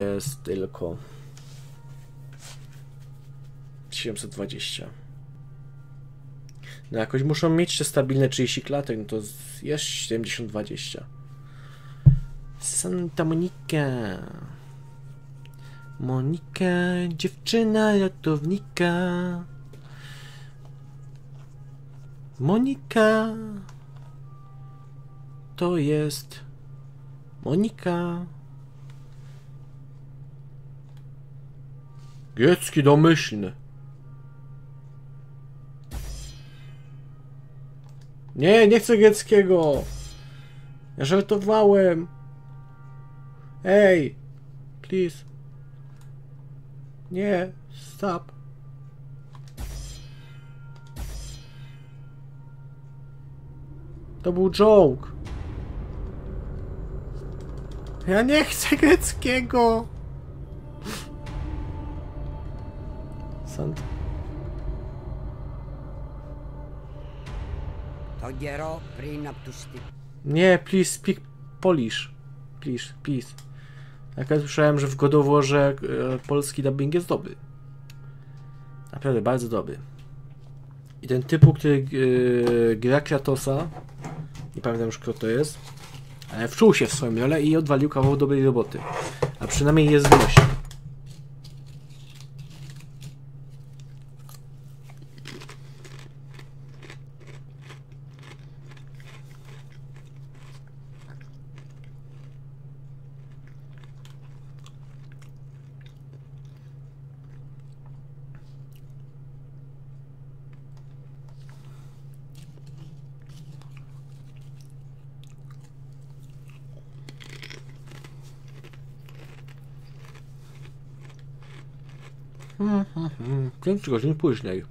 Jest tylko 720. No jakoś muszą mieć jeszcze stabilne 30 klatek, no to jest 70-20. Santa Monica. Monika, dziewczyna ratownika. Monika. To jest Monika. Grecki domyślny. Nie, nie chcę greckiego. Ja żartowałem. Ej, please. Nie, stop. To był joke. Ja nie chcę greckiego. Nie, please speak Polish. Please, please. Jak ja słyszałem, że w God of Warze polski dubbing jest dobry. Naprawdę bardzo dobry. I ten typu, który gra Kratosa, nie pamiętam już kto to jest, ale wczuł się w swoją rolę i odwalił kawał dobrej roboty. A przynajmniej jest znośny. Pięć godzin później.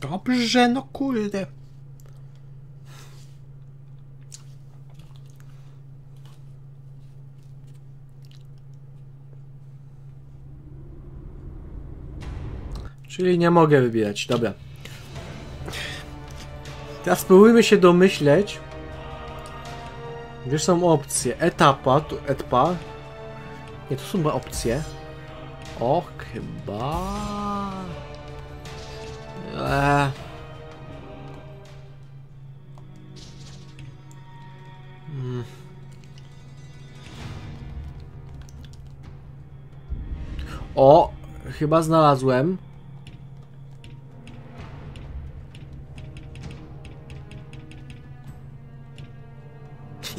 Dobrze, no kurde. Czyli nie mogę wybierać, dobra. Teraz spróbujmy się domyśleć. Wiesz, są opcje. Etapa, tu etapa. Nie, to są opcje. O, chyba. O, chyba znalazłem.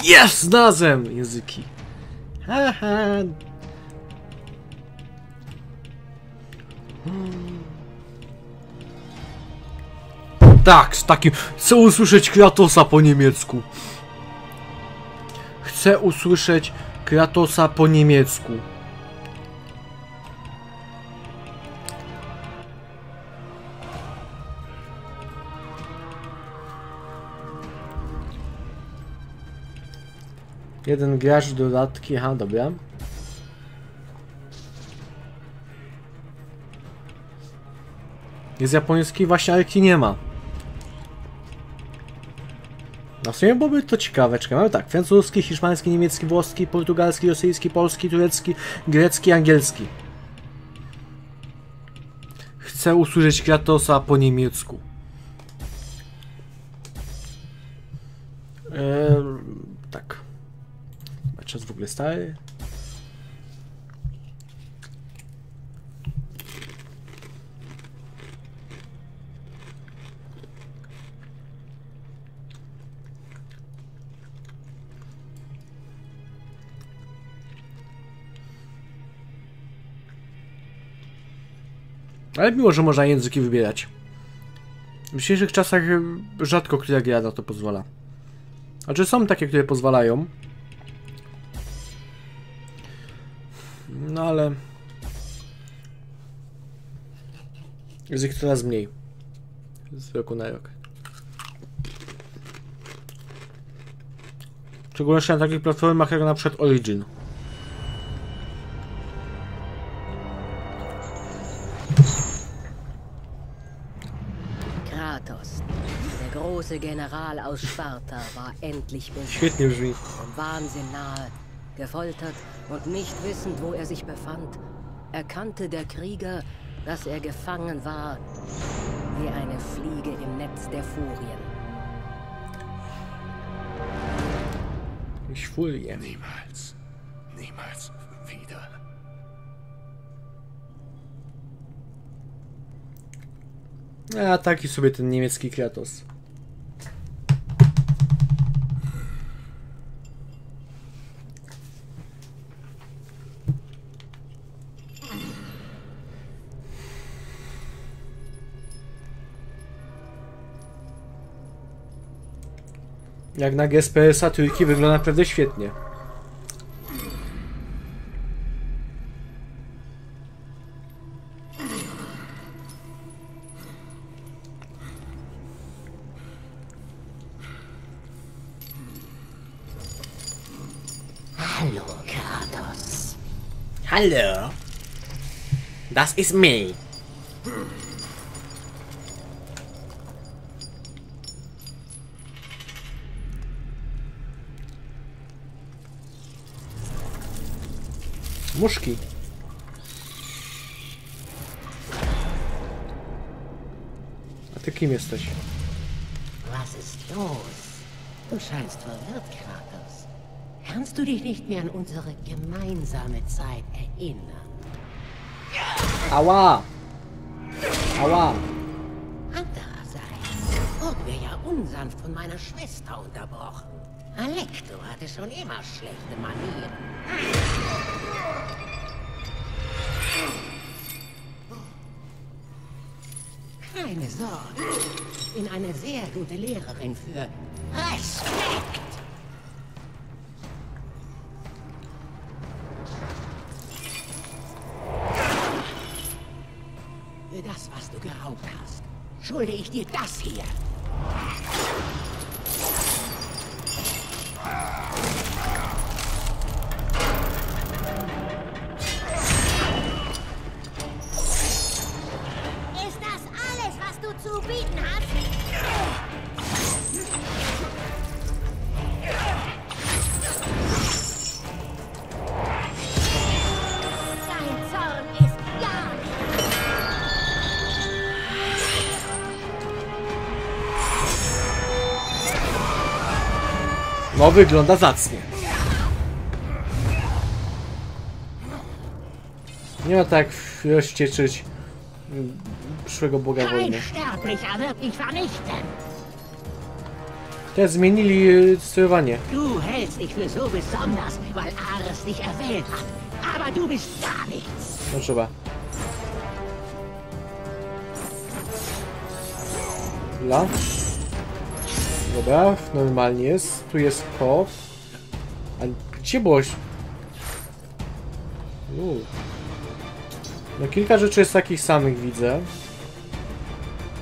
Jest! Znalazłem języki. Haha. Tak, z takim... Chcę usłyszeć Kratosa po niemiecku. Chcę usłyszeć Kratosa po niemiecku. Jeden gracz, dodatki, aha, dobra. Jest japoński, właśnie, ale nie ma. No w sumie byłoby to ciekawe, mamy tak, francuski, hiszpański, niemiecki, włoski, portugalski, rosyjski, polski, turecki, grecki, angielski. Chcę usłyszeć Kratosa po niemiecku. Tak. Czas w ogóle stary. Ale miło, że można języki wybierać. W dzisiejszych czasach rzadko która gra na to pozwala. Znaczy są takie, które pozwalają. No ale... jest ich coraz mniej. Z roku na rok. Szczególnie na takich platformach jak na przykład Origin. Kratos, der große General aus Sparta, war endlich besiegt. Im Wahnsinn nahe, gefoltert und nicht wissend, wo er sich befand, erkannte der Krieger, dass er gefangen war, wie eine Fliege im Netz der Furien. Ich fuhr ihr. Niemals. Niemals wieder. A taki sobie ten niemiecki Kratos. Jak na GPS-a trójki wygląda naprawdę świetnie. Hallo, Kratos. Hallo. Das ist mir. Muszki. A ty kim jesteś? Was ist los? Du scheinst verwirrt, Kratos. Kannst du dich nicht mehr an unsere gemeinsame Zeit erinnern? Aua! Aua! Andererseits wurden wir ja unsanft von meiner Schwester unterbrochen. Alecto hatte schon immer schlechte Manieren. Keine Sorge, ich bin eine sehr gute Lehrerin für Respekt. Für das, was du geraubt hast, schulde ich dir das hier. No wygląda zacnie. Nie ma tak rozcieczyć przyszłego boga wojny. Teraz zmienili sterowanie. Du hältst dich für so besonders, weil Ares dich erwählt hat. Aber du bist gar nichts. No trzeba. La. Dobra, normalnie jest. Tu jest pop. A gdzie boś? No kilka rzeczy jest takich samych, widzę.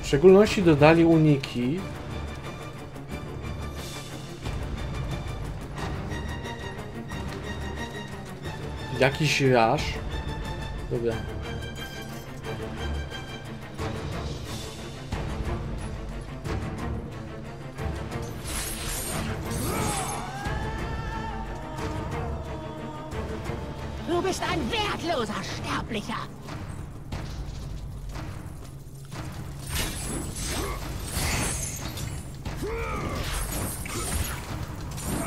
W szczególności dodali uniki. Jakiś raż. Dobra. Sterblicher!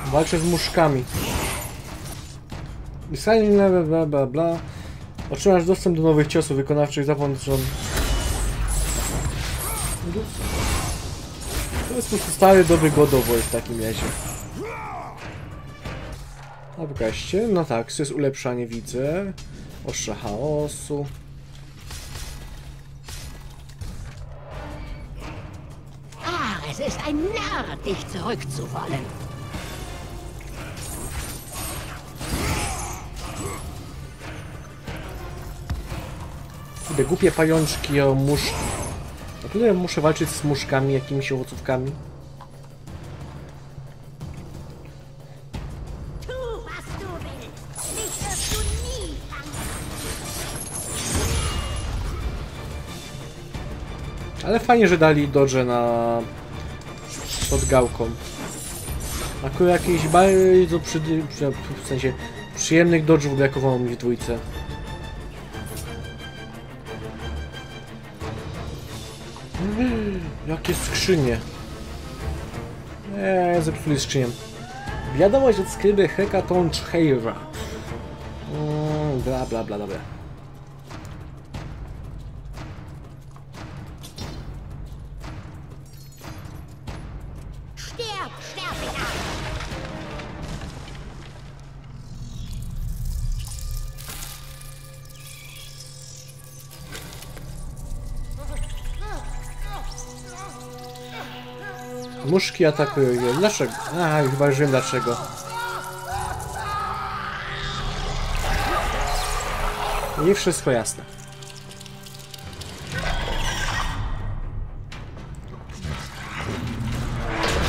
Walczę z muszkami. Bla bla bla. Otrzymasz dostęp do nowych ciosów wykonawczych za pomocą. To jest po prostu stary dobry God of War w takim razie. A pokażcie, no tak, to jest ulepszanie, widzę. Ostrze chaosu. Ares ist ein Narr, dich zurückzuwollen. Te głupie pajączki o muszki. Na tyle muszę walczyć z muszkami, jakimiś owocówkami. Ale fajnie, że dali dodge na... pod gałką. Jako jakichś bardzo w sensie przyjemnych dodge'ów brakowało mi w dwójce. Jakie skrzynie. Zepsuli skrzynię. Wiadomość od skryby Hekatonchires. Bla bla bla, dobra. Muszki atakują je. Dlaczego? A, chyba już wiem dlaczego. I wszystko jasne.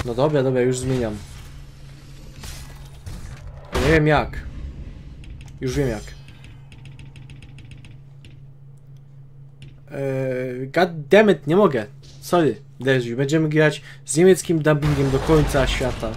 No dobra, dobra, już zmieniam. Nie wiem jak. Już wiem jak. Goddammit, nie mogę. Sorry. Derzi. Będziemy grać z niemieckim dubbingiem do końca świata.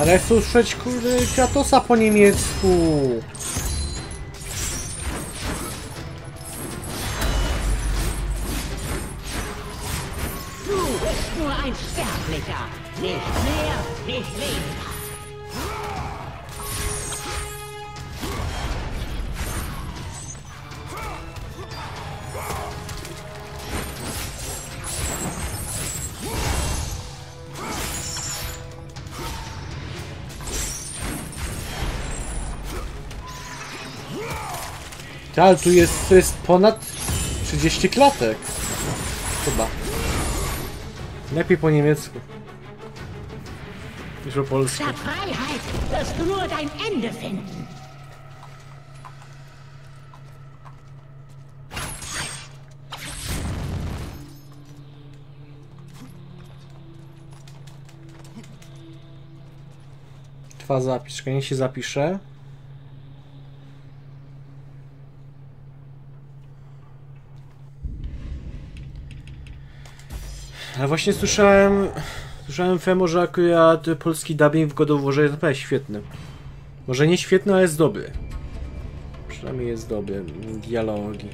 Ale chcę usłyszeć, kurde, Kratosa po niemiecku. Ale tu jest, to jest ponad 30 klatek. Chyba. Lepiej po niemiecku. Niż po polsku. Trwa zapiszka, niech się zapisze. Ale właśnie słyszałem Femo, że akurat polski dubbing w God of Warze jest naprawdę świetny. Może nie świetny, ale jest dobry. Przynajmniej jest dobry. Dialogi.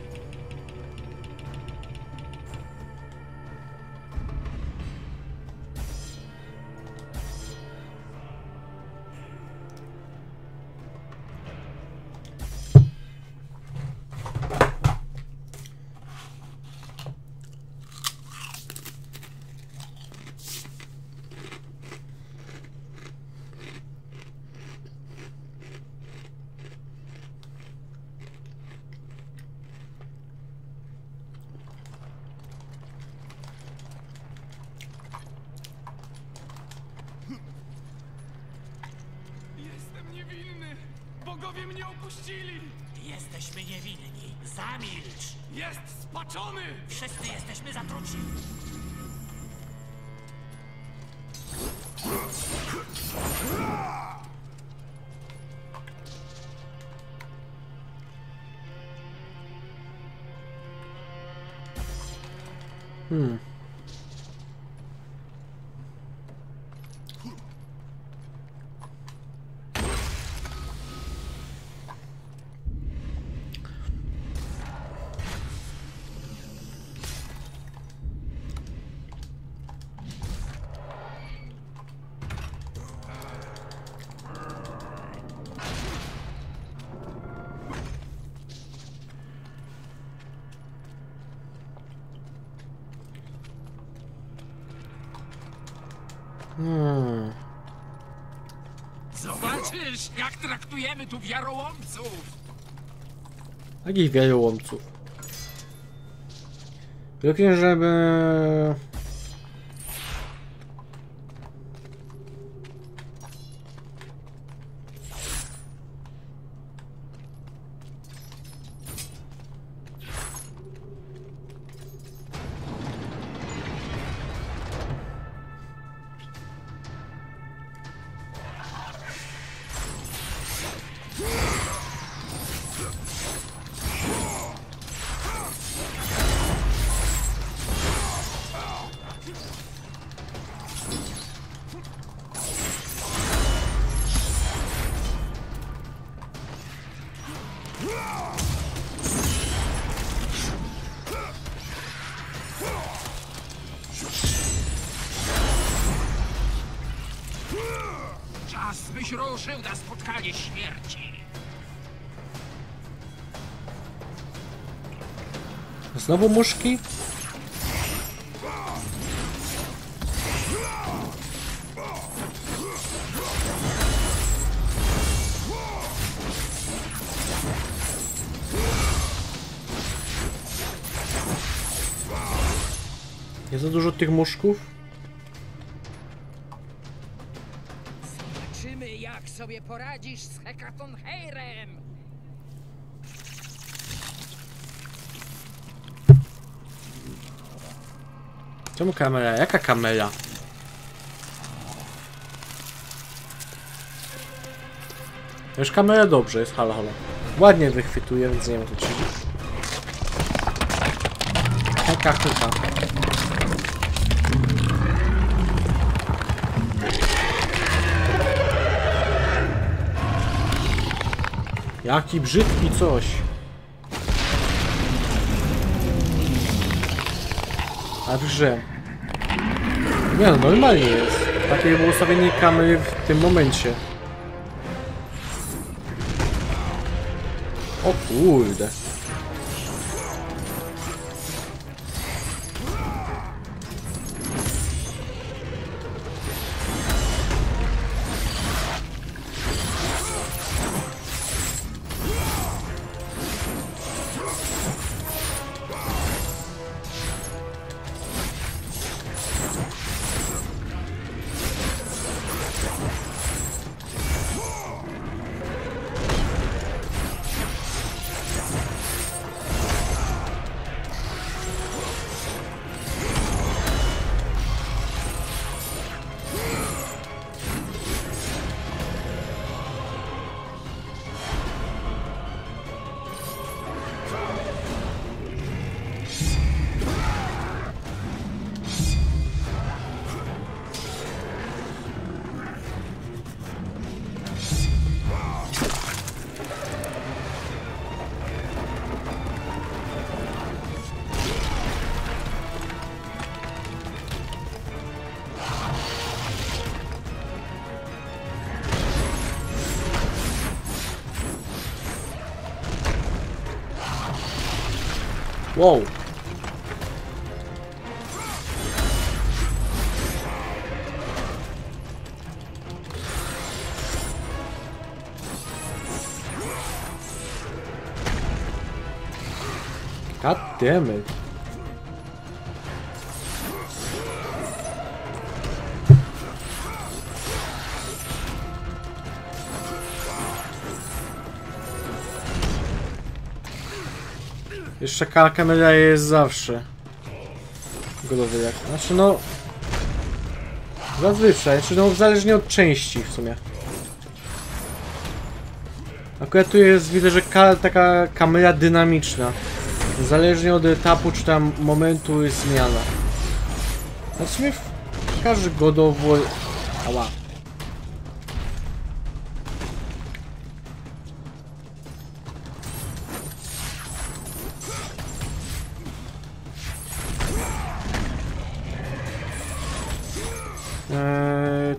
Bogowie mnie opuścili! Jesteśmy niewinni! Zamilcz! Jest spaczony! Wszyscy jesteśmy zatruci! Zobaczysz, jak traktujemy tu wiarołomców! Takich wiarołomców. Tylko żeby... Znowu muszki? Nie za dużo tych muszków? Zobaczymy, jak sobie poradzisz z Hekatonchirem. Czemu kamera? Jaka kamera? Już kamera dobrze jest, halo, halo. Ładnie wychwytuje, więc nie ma co się dzieje. Taka chyba. Jaki brzydki coś. A w grze. Nie no, normalnie jest. Takie było ustawienie kamery w tym momencie. O kurde. Wow. God damn it. Jeszcze kalkę medalię jest zawsze. Golowy jak. Znaczy no... Zazwyczaj, znaczy no zależnie od części w sumie. Akurat tu jest, widzę, że taka kamera dynamiczna. Zależnie od etapu, czy tam momentu jest zmiana. No w sumie każdy God of War... Ała.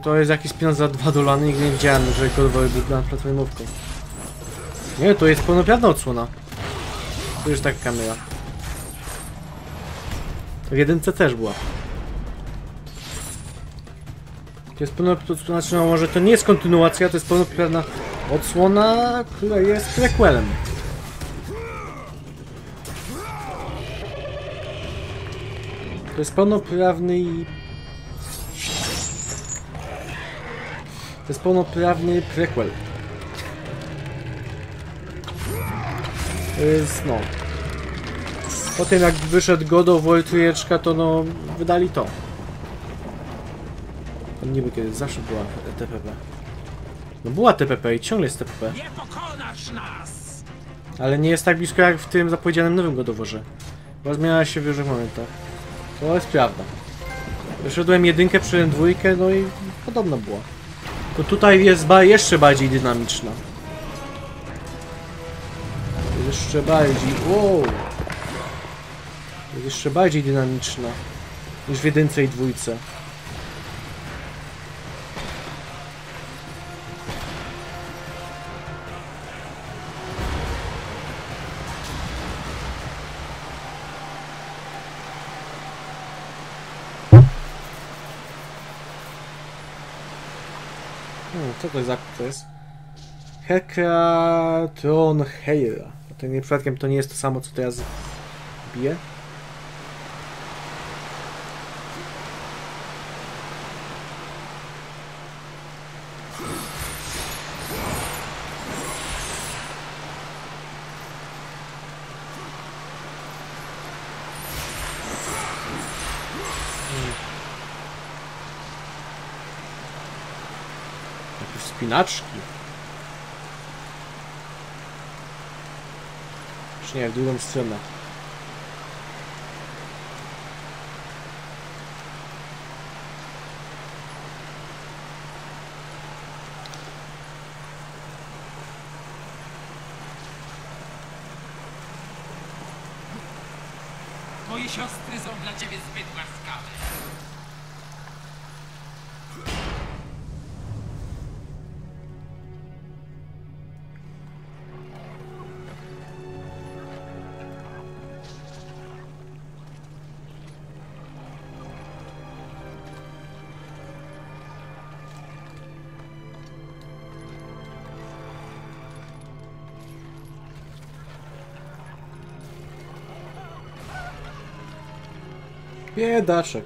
To jest jakiś pieniądz za $2, nigdy nie widziałem, że God of War był na platformówką. Nie, to jest pełnopiadna odsłona. To już taka kamera. W jedynce też była. To jest pełnopiadna, znaczy no może to nie jest kontynuacja, to jest pełnopiadna odsłona, która jest prequelem. To jest pełnoprawny i... To jest pełnoprawny prequel. No. Potem jak wyszedł God of War trójeczka, to no wydali to. Tam niby kiedyś zawsze była TPP. No była TPP i ciągle jest TPP. Nie pokonasz nas! Ale nie jest tak blisko jak w tym zapowiedzianym nowym God of Warze. Bo zmieniała się w różnych momentach. To jest prawda. Wyszedłem jedynkę, przyszedłem dwójkę, no i podobno było. To tutaj jest jeszcze bardziej dynamiczna. Jeszcze bardziej, wow. Jest jeszcze bardziej dynamiczna niż w jedynce i dwójce. Co to jest za to jest? Hekatonchires. Tym nie przypadkiem to nie jest to samo, co teraz bije. Jakieś spinaczki. Nie, w drugą stronę. Moje siostry są dla ciebie zbyt łaskawe. Biedaczek.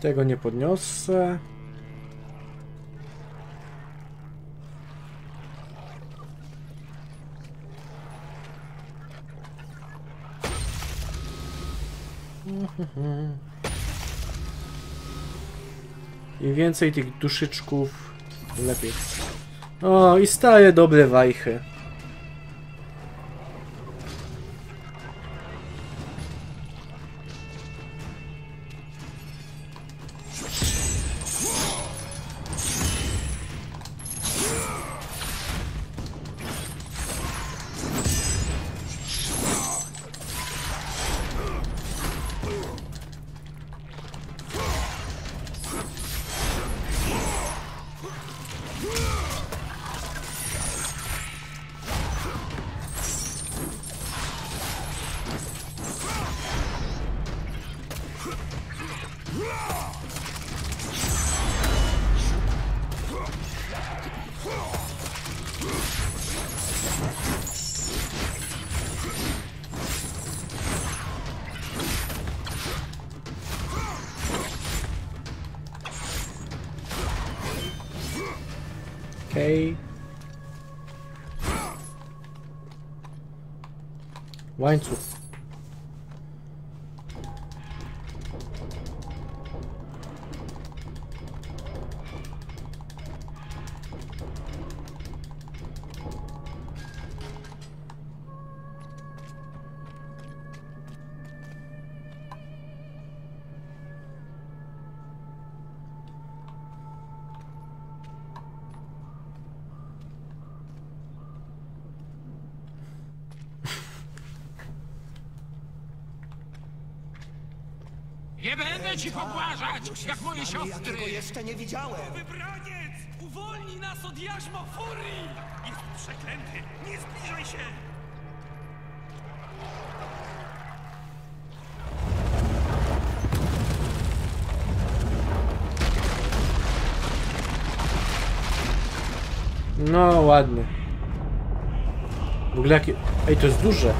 Tego nie podniosę. Im więcej tych duszyczków, lepiej. O, i stare dobre wajchy. Okay. Łańcuch. Jak moje siostry! Ja jeszcze nie widziałem! Wybraniec! Uwolnij nas od jarzma furii! Jest przeklęty! Nie zbliżaj się! No, ładnie. W ogóle jakie... Ej, to jest duże!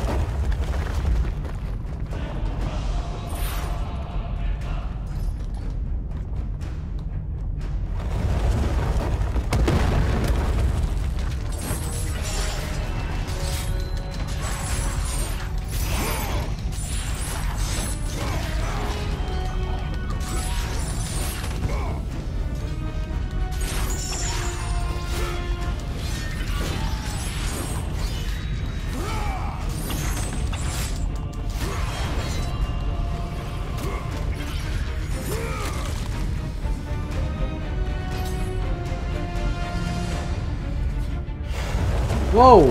Wow!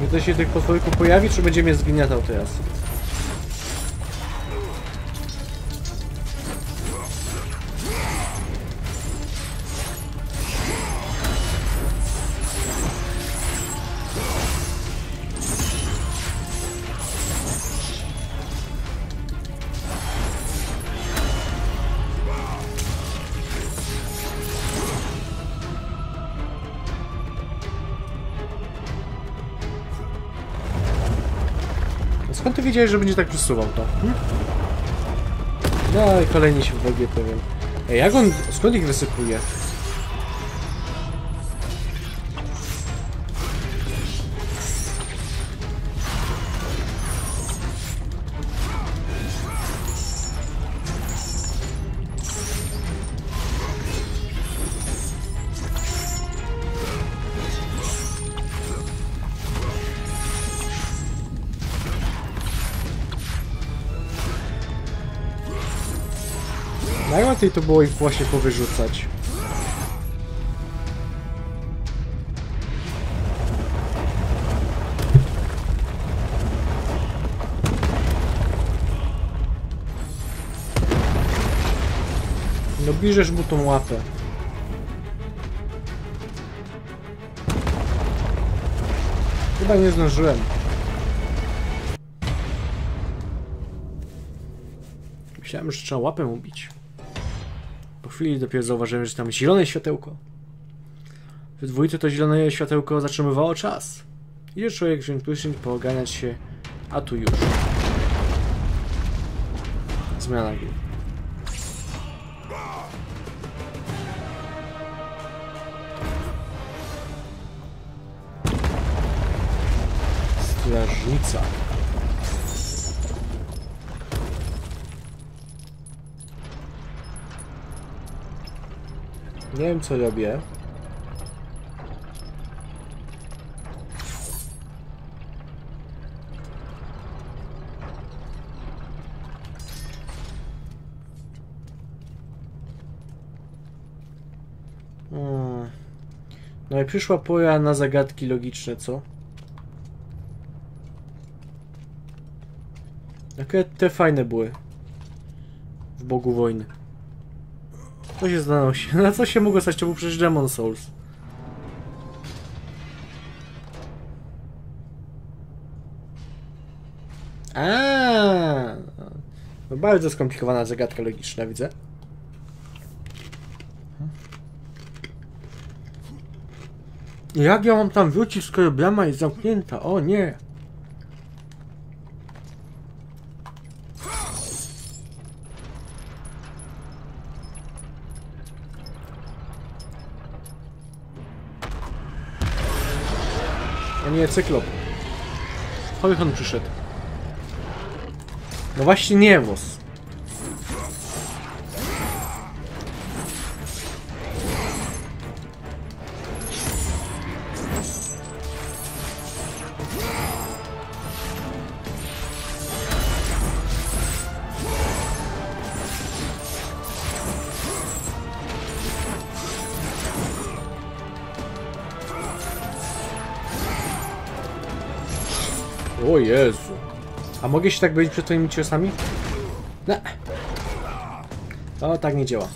Czy to się tych posłowików pojawi, czy będzie mnie zgniatał teraz? Skąd ty wiedziałeś, że będzie tak przesuwał to? Hm? No i kolejni się w ogóle powiem. Ej, jak on... Skąd ich wysypuje? Najłatwiej to było ich właśnie powyrzucać. No bierzesz mu tą łapę. Chyba nie zdążyłem. Myślałem, że trzeba łapę ubić. W chwili dopiero zauważyłem, że tam zielone światełko. W dwójce to zielone światełko zatrzymywało czas. Idzie człowiek wziąć prysznic, pooganiać się, a tu już. Zmiana gry. Strażnica. Nie wiem, co robię. No i przyszła pora na zagadki logiczne, co? Jakie te fajne były w Bogu Wojny. Co się znalazło? Na co się mogło stać? To był przecież Demon's Souls. No bardzo skomplikowana zagadka logiczna, widzę. Jak ja mam tam wrócić, skoro brama jest zamknięta? O nie! A nie, cyklop. Chodź, on przyszedł. No właśnie nie, włos. O Jezu. A mogę się tak bronić przed twoimi ciosami? No. To tak nie działa.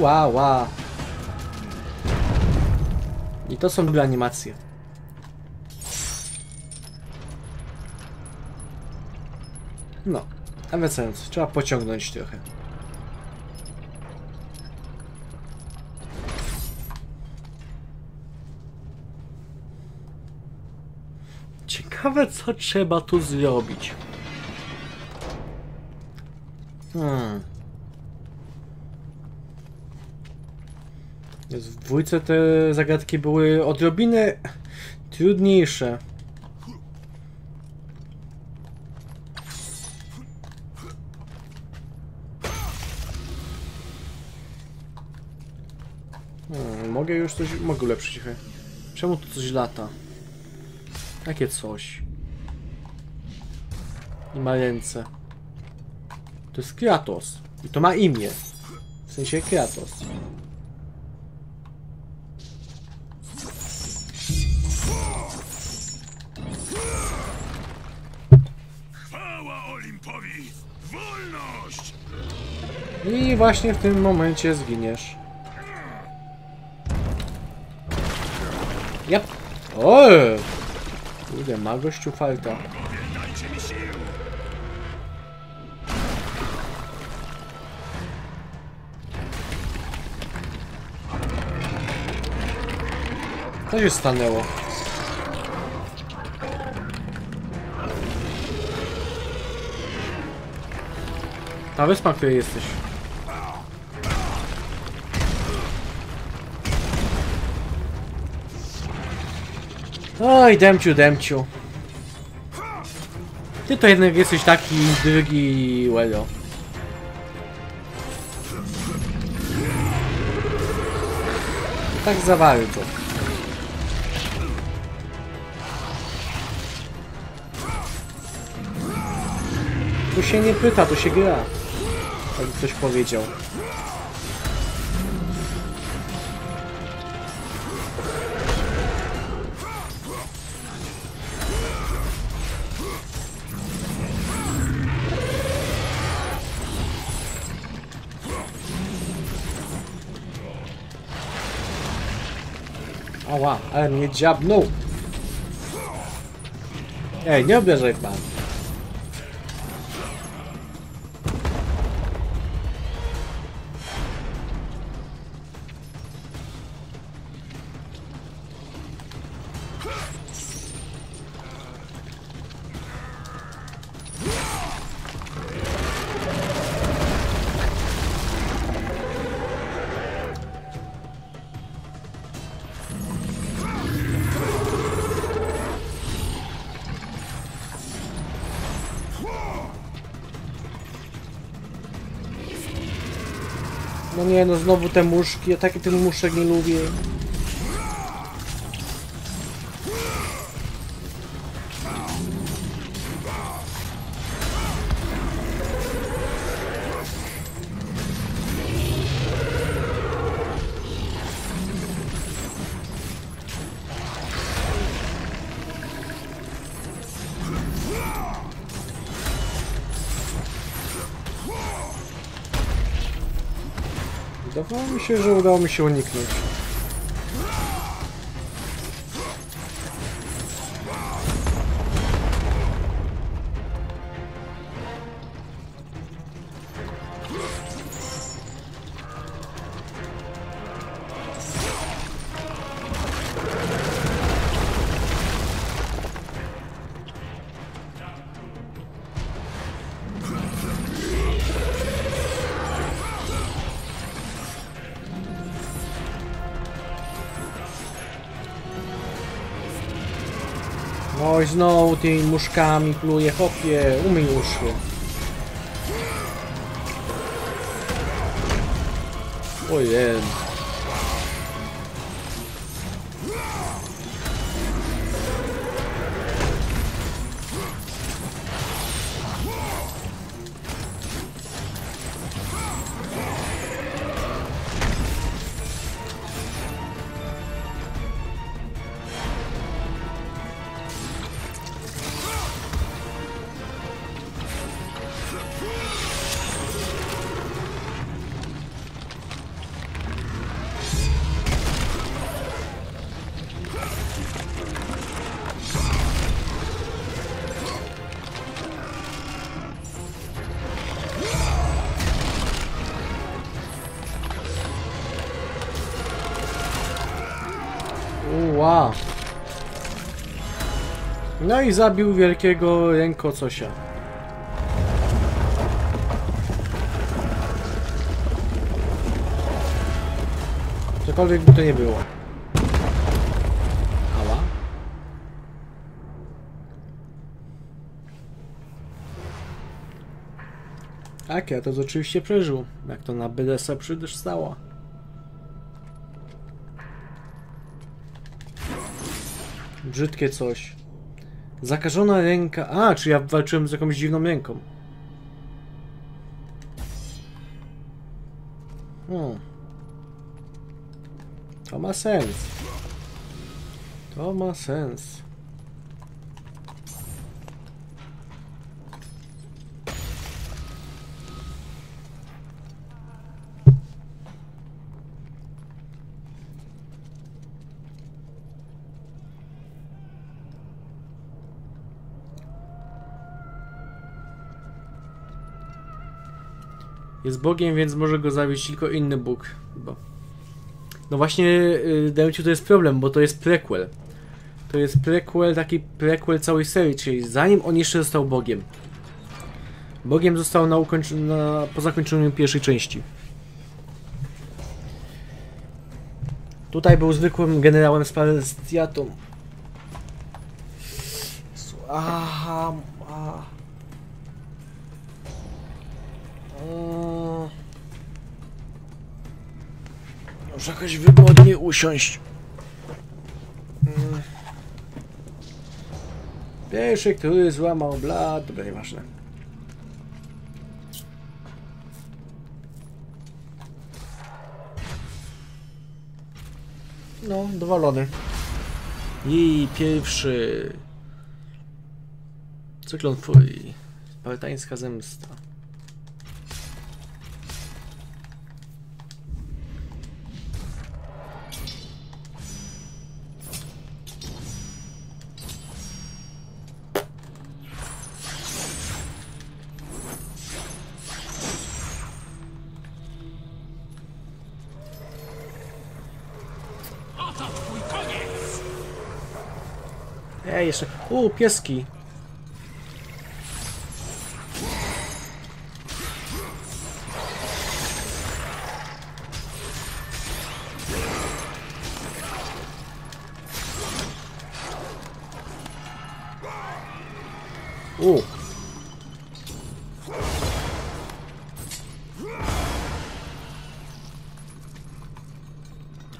Wow, wow. I to są dobre animacje. No, a wracając, trzeba pociągnąć trochę. Ciekawe, co trzeba tu zrobić. W dwójce te zagadki były odrobinę trudniejsze. Mogę już coś... Mogę ulepszyć. Czemu tu coś lata? Takie coś. I ma ręce. To jest Kratos. I to ma imię. W sensie Kratos. I właśnie w tym momencie zginiesz. Jap. O! Kurde, ma gościu falta. Co się stanęło? Ta wyspa, w której jesteś. Oj, Demciu, Demciu. Ty to jednak jesteś taki drugi łelo. Tak za bardzo. Tu się nie pyta, tu się gra. Tak ktoś powiedział. Ała, ale mnie dziabnął. Ej, nie obrażaj pan. No nie, no znowu te muszki, ja takie tych muszek nie lubię. No myślę, że udało mi się uniknąć. Oj, znowu tymi muszkami pluje, chopie, umyj uszy. Ojej. Wow. No i zabił wielkiego rękocosia. Cokolwiek by to nie było. Ała. A Kratos oczywiście przeżył, jak to na BDS-a przydostała. Brzydkie coś. Zakażona ręka. A, czy ja walczyłem z jakąś dziwną ręką? To ma sens. To ma sens. Jest Bogiem, więc może go zabić tylko inny Bóg, chyba. No właśnie, Dęciu, to jest problem, bo to jest prequel. To jest prequel, taki prequel całej serii, czyli zanim on jeszcze został Bogiem. Bogiem został po zakończeniu pierwszej części. Tutaj był zwykłym generałem Spartiatą. Aha... Muszę jakoś wygodnie usiąść. Pierwszy, który złamał blat, dobra, nieważne. No, dowalony. I pierwszy... Cyklon Furii. Spartańska zemsta. Jeszcze. Pieski.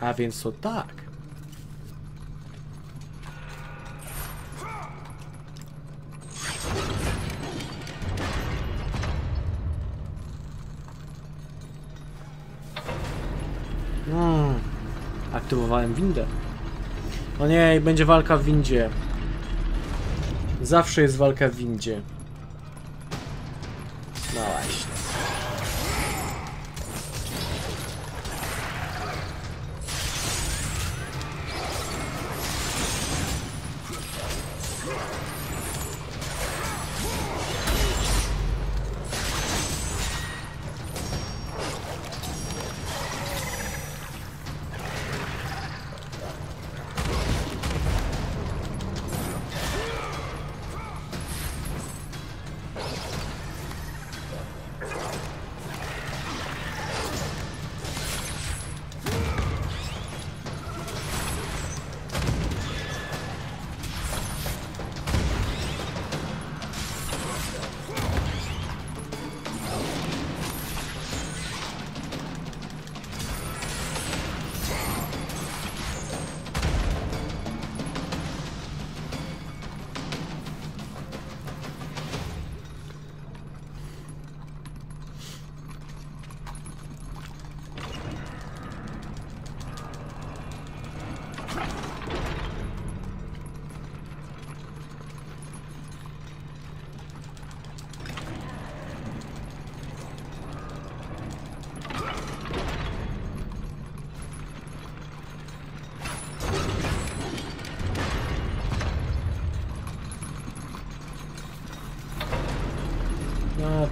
A więc to tak. Aktywowałem windę. O nie, i będzie walka w windzie. Zawsze jest walka w windzie. No właśnie.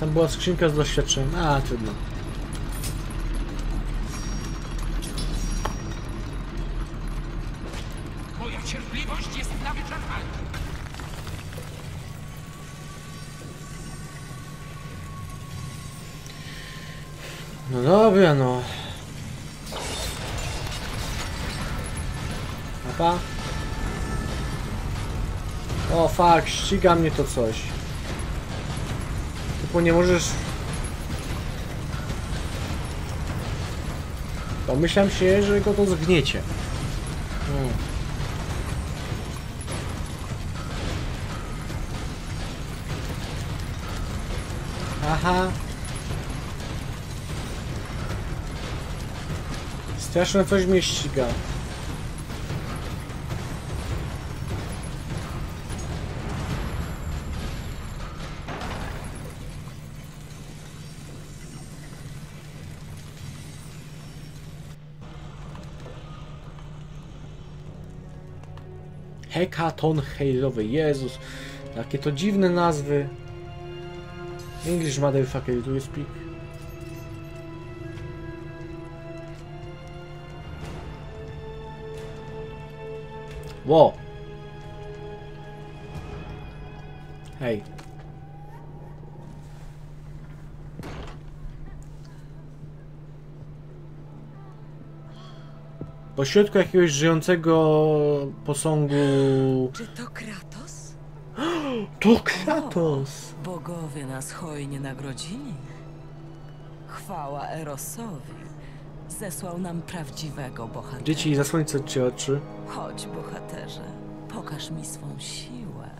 Tam była skrzynka z doświadczeniem. A, trudno. Moja cierpliwość jest na wyczerpaniu. No dobra, no. Opa. O, fuck, ściga mnie to coś. Bo nie możesz... Domyślam się, że go to zgniecie. Aha. Straszne coś mnie ściga. Hekatonchires, Jezus, jakie to dziwne nazwy. English motherfucker, do you speak? Wow. Hej. Po środku jakiegoś żyjącego posągu... Czy to Kratos? To Kratos! O, bogowie nas hojnie nagrodzili. Chwała Erosowi. Zesłał nam prawdziwego bohatera. Dzieci, za słońce cię oczy. Chodź, bohaterze. Pokaż mi swą siłę.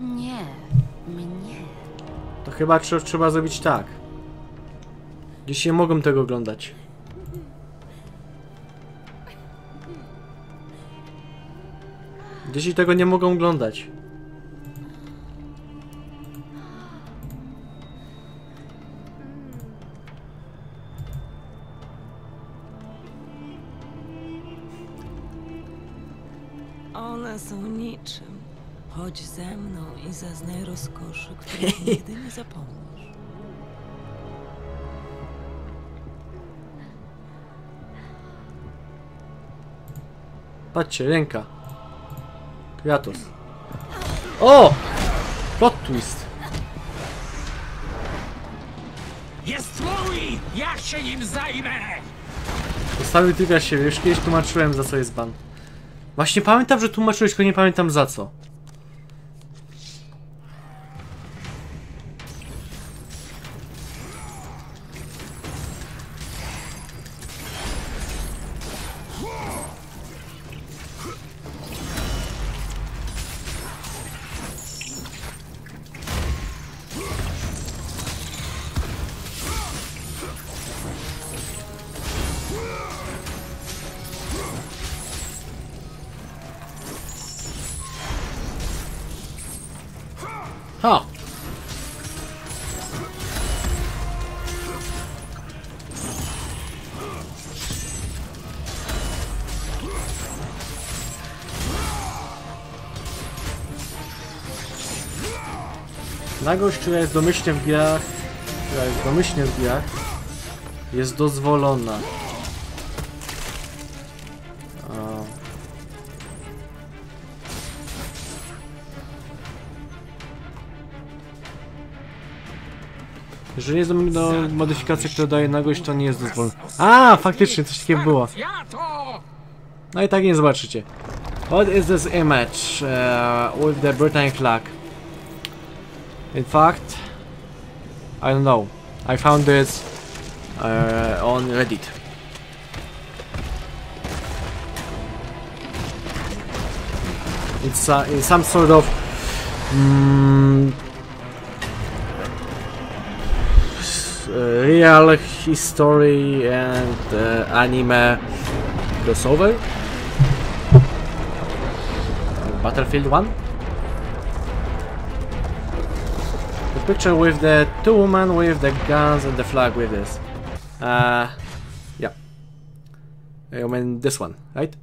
Nie, mnie. To chyba trzeba zrobić tak. Dzieci nie mogą tego oglądać. Dzieci tego nie mogą oglądać. One są niczym. Chodź ze mną i zaznaj rozkoszy, której nigdy nie zapomnisz. Patrzcie, ręka. Kratos. O! Plot twist. Jest mój! Ja się nim zajmę! Postawił trybia siebie. Już kiedyś tłumaczyłem, za co jest ban. Właśnie pamiętam, że tłumaczyłeś, tylko nie pamiętam za co. Nagość, która jest domyślnie w grach, jest dozwolona. O. Jeżeli jest do modyfikacji, która daje nagość, to nie jest dozwolona. A, faktycznie coś takiego było. No i tak nie zobaczycie. What is this image with the Britannic flag? In fact, I don't know. I found this on Reddit. It's some sort of real history and anime losowej. Battlefield 1. The picture with the two women with the guns and the flag with this. Yeah. I mean this one, right?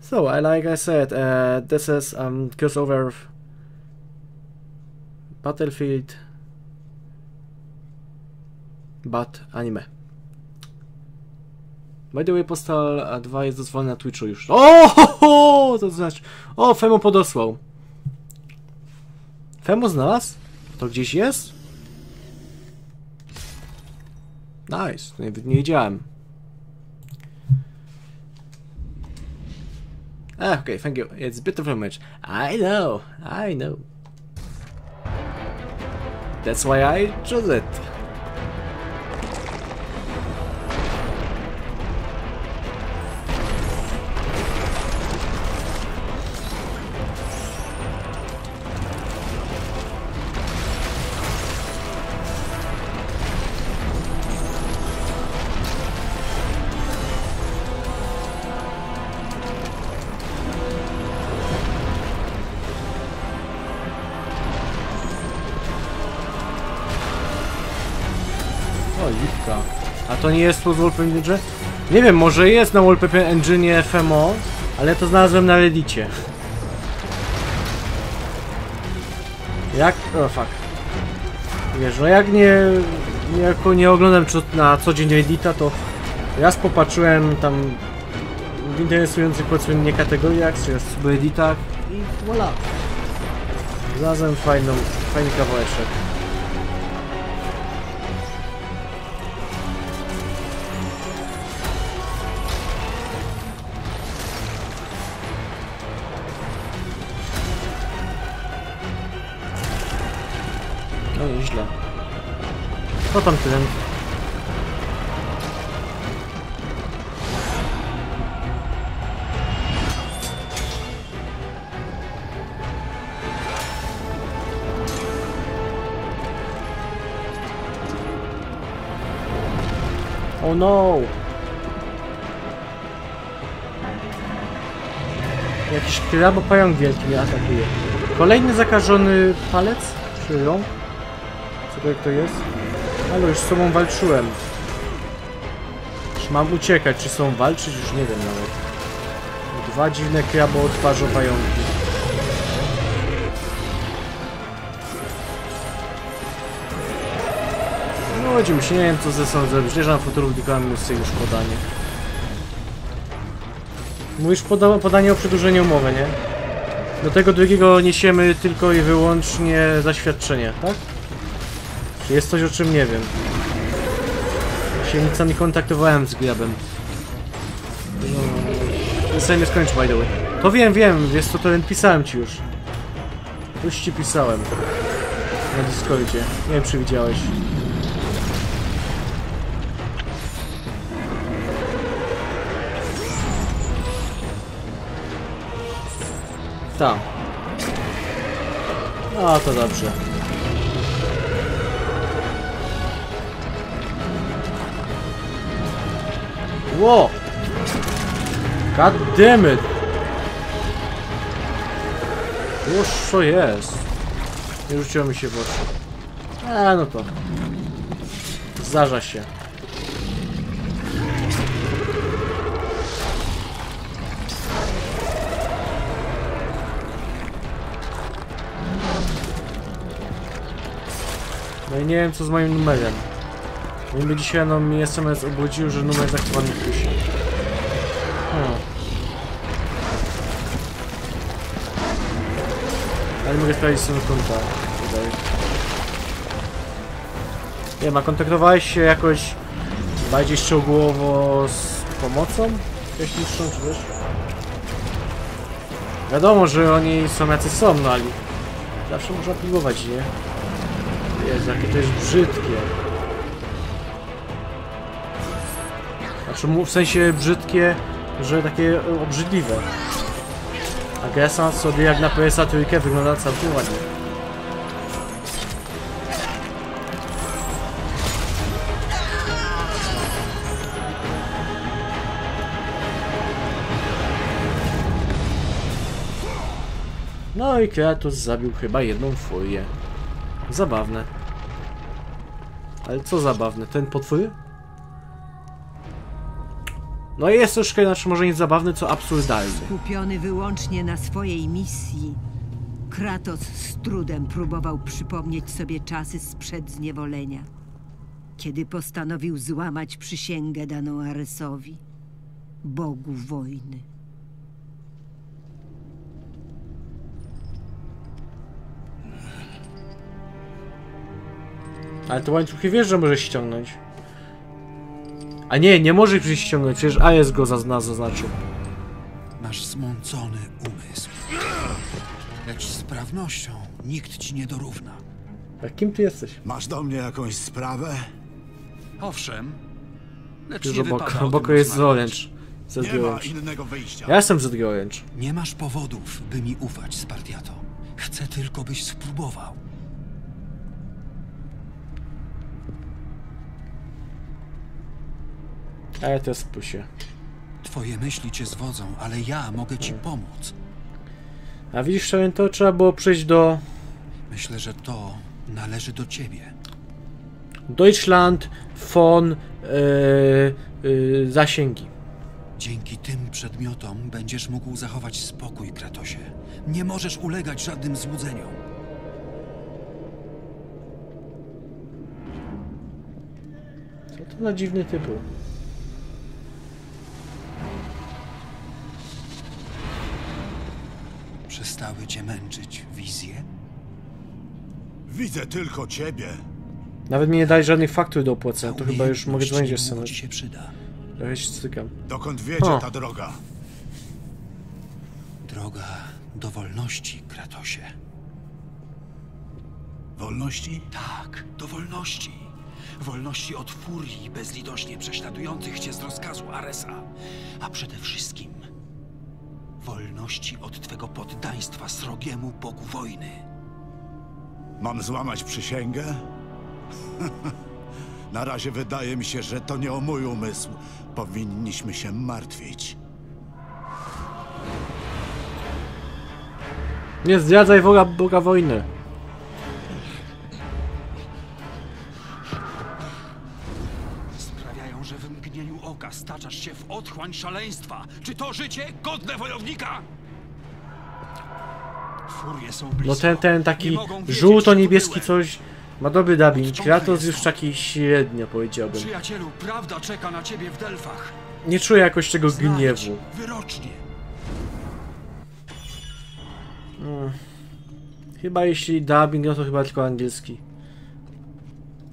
So, like I said, this is crossover Battlefield, but anime. By the way, Postal 2 jest dozwolony na Twitchu już. O, to znaczy... O, Femu podosłał. Femu znalazł? To gdzieś jest? Nice, nie wiedziałem. Okay, thank you. It's a bit of a match. I know. That's why I chose it. To nie jest z Wallpaper Engine? Nie wiem, może jest na Wallpaper Engine FMO, ale to znalazłem na Reddicie. Jak? O, fuck. Wiesz, no jak nie oglądam na co dzień Reddita, to raz popatrzyłem tam w interesujących, powiedzmy, mnie kategoriach, czy jest w Redditach i voilà. Znalazłem fajny kawałeczek. Co tam ten? Oh no! Jakiś krabopająk wielki mnie atakuje. Kolejny zakażony palec? Czy rąk? Co to jak to jest? Ale już z sobą walczyłem. Czy mam uciekać, czy są walczyć? Już nie wiem nawet. Dwa dziwne krabo odparzą pająki. No dziwię się, nie wiem co ze sobą zrobić. Leżę na fotelu, wdykałem już sobie podanie. Mówisz podanie o przedłużeniu umowy, nie? Do tego drugiego niesiemy tylko i wyłącznie zaświadczenie, tak? Jest coś, o czym nie wiem. Się nic nie kontaktowałem z grabem. Ten sobie nie skończył, by the way. To wiem, jest to ten, pisałem ci już. Już ci pisałem. Na Discordzie. Nie wiem, czy widziałeś. Ta. A, to dobrze. Whoa! God damn it! Już co jest? Nie rzuciło mi się w oczy. No to. Zdarza się. No i nie wiem co z moim numerem. Niby dzisiaj mi SMS obudził, że numer zaktywowany w pisie. Ale mogę sprawdzić sobie konta tutaj. Nie wiem, a kontaktowałeś się jakoś bardziej szczegółowo z pomocą? Jeśli trzą, czy wiesz? Wiadomo, że oni są jacy są, no ale zawsze można próbować, nie? Jezu, jakie to jest brzydkie. W sensie brzydkie, że takie obrzydliwe. A Gresa sobie jak na PS trójkę wygląda całkiem ładnie. No i Kratos zabił chyba jedną furię. Zabawne. Ale co zabawne? Ten potwór? No i jest troszkę, znaczy może nie zabawny, co absurdalny. Skupiony wyłącznie na swojej misji, Kratos z trudem próbował przypomnieć sobie czasy sprzed zniewolenia, kiedy postanowił złamać przysięgę daną Aresowi, bogu wojny. Ale to łańcuchy wiesz, że może ściągnąć. A nie, nie może ich ściągnąć, przecież Ares go zaznaczył. Masz zmącony umysł. Lecz z sprawnością nikt ci nie dorówna. A kim ty jesteś? Masz do mnie jakąś sprawę? Owszem. Lecz nie wypada. Boko jest z Orange. Nie ma innego wyjścia. Ja jestem z Orange. Nie masz powodów, by mi ufać, Spartiato. Chcę tylko, byś spróbował. Ale to jest pusie. Twoje myśli cię zwodzą, ale ja mogę ci pomóc. A widzisz, to trzeba było przejść do... Myślę, że to należy do ciebie. Deutschland, von, zasięgi. Dzięki tym przedmiotom będziesz mógł zachować spokój, Kratosie. Nie możesz ulegać żadnym złudzeniom. Co to za dziwny typ? Przestały cię męczyć wizje? Widzę tylko ciebie. Nawet mi nie daj żadnych faktur do opłacenia, to chyba już mogę dzwonić z samego. Ja się stykam. Dokąd wiedzie ta droga? Droga do wolności, Kratosie. Wolności? Tak, do wolności. Wolności od furii bezlitośnie prześladujących cię z rozkazu Aresa. A przede wszystkim... wolności od twego poddaństwa srogiemu bogu wojny. Mam złamać przysięgę? Na razie wydaje mi się, że to nie o mój umysł. Powinniśmy się martwić. Nie zdradzaj boga wojny. Staczasz się w otchłań szaleństwa. Czy to życie godne wojownika? Furie są blisko. No ten taki żółto-niebieski coś ma dobry dubbing. Kratos już taki średnio, powiedziałbym. Przyjacielu, prawda czeka na ciebie w Delfach. Nie czuję jakoś tego gniewu. Wyrocznie. Chyba jeśli dubbing, no to chyba tylko angielski.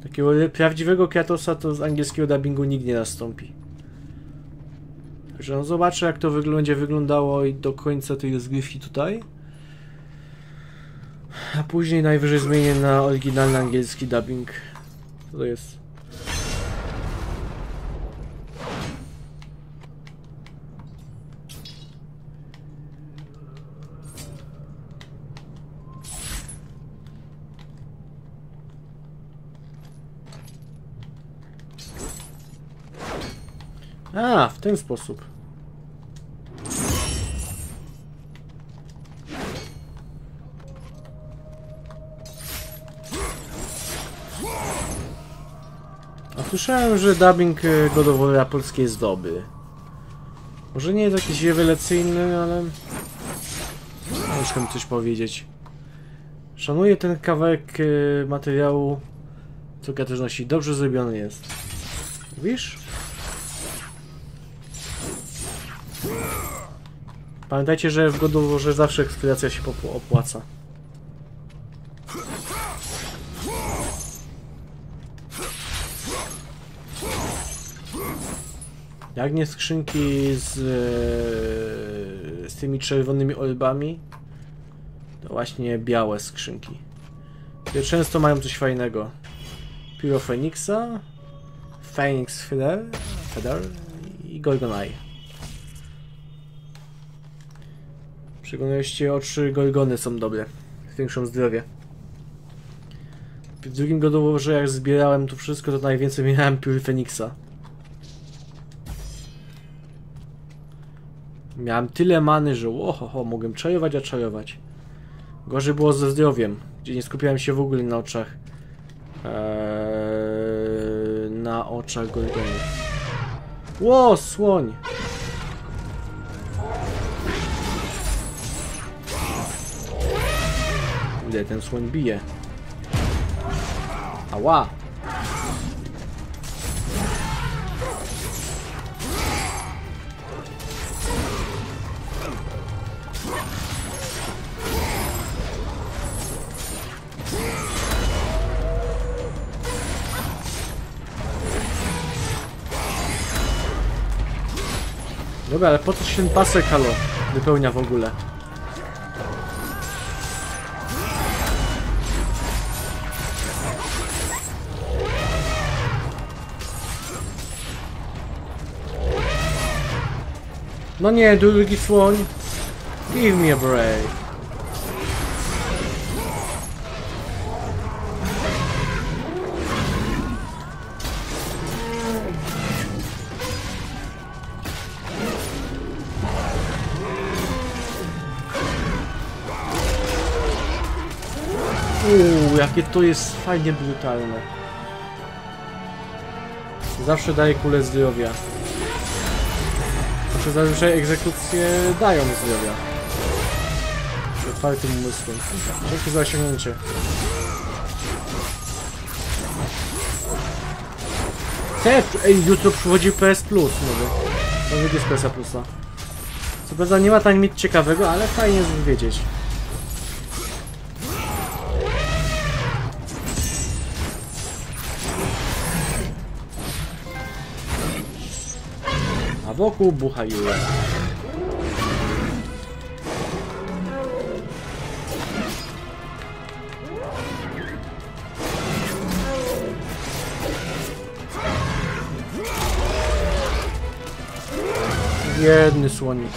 Takiego prawdziwego Kratosa to z angielskiego dubbingu nikt nie nastąpi. Także no zobaczę, jak to będzie wyglądało i do końca tej rozgrywki tutaj. A później najwyżej zmienię na oryginalny angielski dubbing. Co to jest? A, w ten sposób. A słyszałem, że dubbing God of War polski jest dobry. Może nie jest jakiś rewelacyjny, ale... muszę mi coś powiedzieć. Szanuję ten kawałek materiału, co Kratos nosi. Dobrze zrobiony jest. Widzisz? Pamiętajcie, że w God of Warze zawsze eksploracja się opłaca. Jak nie skrzynki z tymi czerwonymi orbami, to właśnie białe skrzynki. Które często mają coś fajnego. Pióro Feniksa, Phoenix Feather i Gorgon Eye. Przekonaliście, oczy Gorgony są dobre. Zwiększą zdrowie. W drugim God of Warze, jak zbierałem to wszystko, to najwięcej miałem piór Feniksa. Miałem tyle many, że ohoho, mogłem czarować, a czarować. Gorzej było ze zdrowiem, gdzie nie skupiałem się w ogóle na oczach. Na oczach Gorgonów. Ło, słoń! Ile ten słoń bije? Ała! Dobra, ale po co się ten pasek, halo, wypełnia w ogóle? No nie, drugi słoń. Give me a break. Jakie to jest fajnie brutalne. Zawsze daje kulę zdrowia. Znaczy zazwyczaj egzekucje dają zdrowia. Z otwartym umysłem. Dzięki za osiągnięcie. Ej, jutro przychodzi PS Plus nowy. To nie jest PS Plusa. Co prawda nie ma tam nic ciekawego, ale fajnie jest wiedzieć. Wokół bucha Jura. Jedny słonik.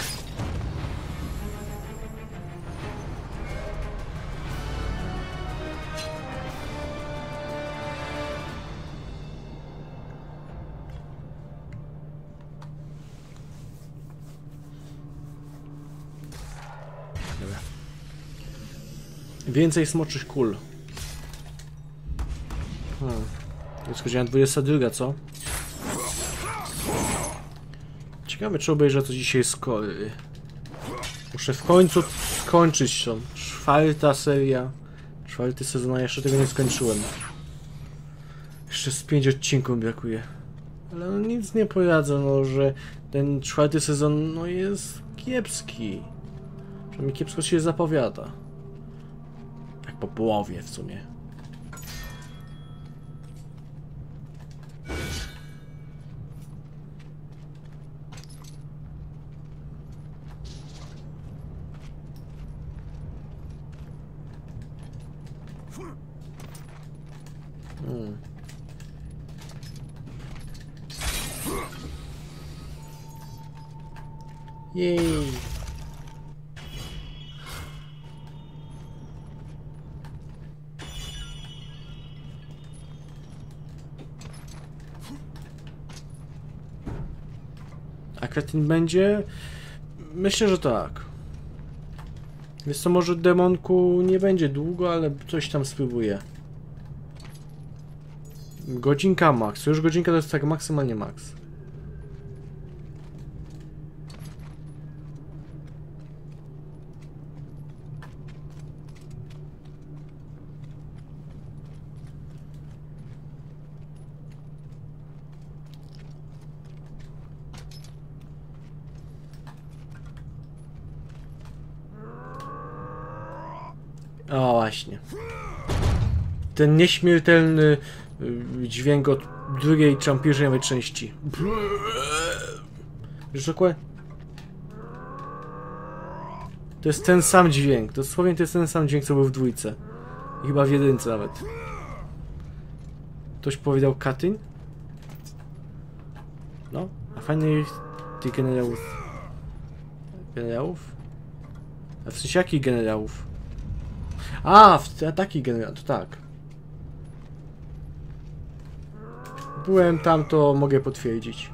Więcej smoczych kul. Jest godzina 22, co? Ciekawe, czy obejrzę co dzisiaj z Kory. Muszę w końcu skończyć tą czwarta seria. Czwarty sezon, a jeszcze tego nie skończyłem. Jeszcze z 5 odcinków brakuje. Ale no nic nie poradzę, no, że ten czwarty sezon no jest kiepski. Przynajmniej kiepsko się zapowiada. Po połowie w sumie. Jej. Ten będzie? Myślę, że tak. Więc to może demonku nie będzie długo, ale coś tam spróbuję. Godzinka max. Już godzinka to jest tak maksymalnie max. O, właśnie. Ten nieśmiertelny dźwięk od drugiej championsowej części. Rzekłe? To jest ten sam dźwięk. Dosłownie to jest ten sam dźwięk, co był w dwójce. I chyba w jedynce nawet. Ktoś powiedział Katyń? No, a fajnie tych generałów. Generałów? A w sensie jakich generałów? A, w taki generał, to tak. Byłem tam, to mogę potwierdzić.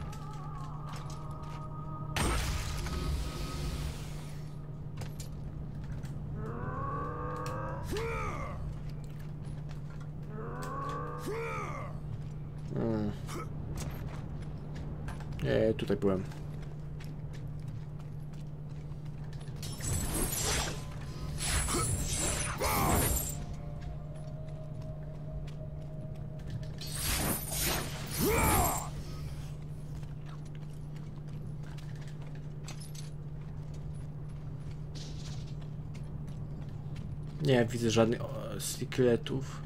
Tutaj byłem. Nie widzę żadnych sekretów.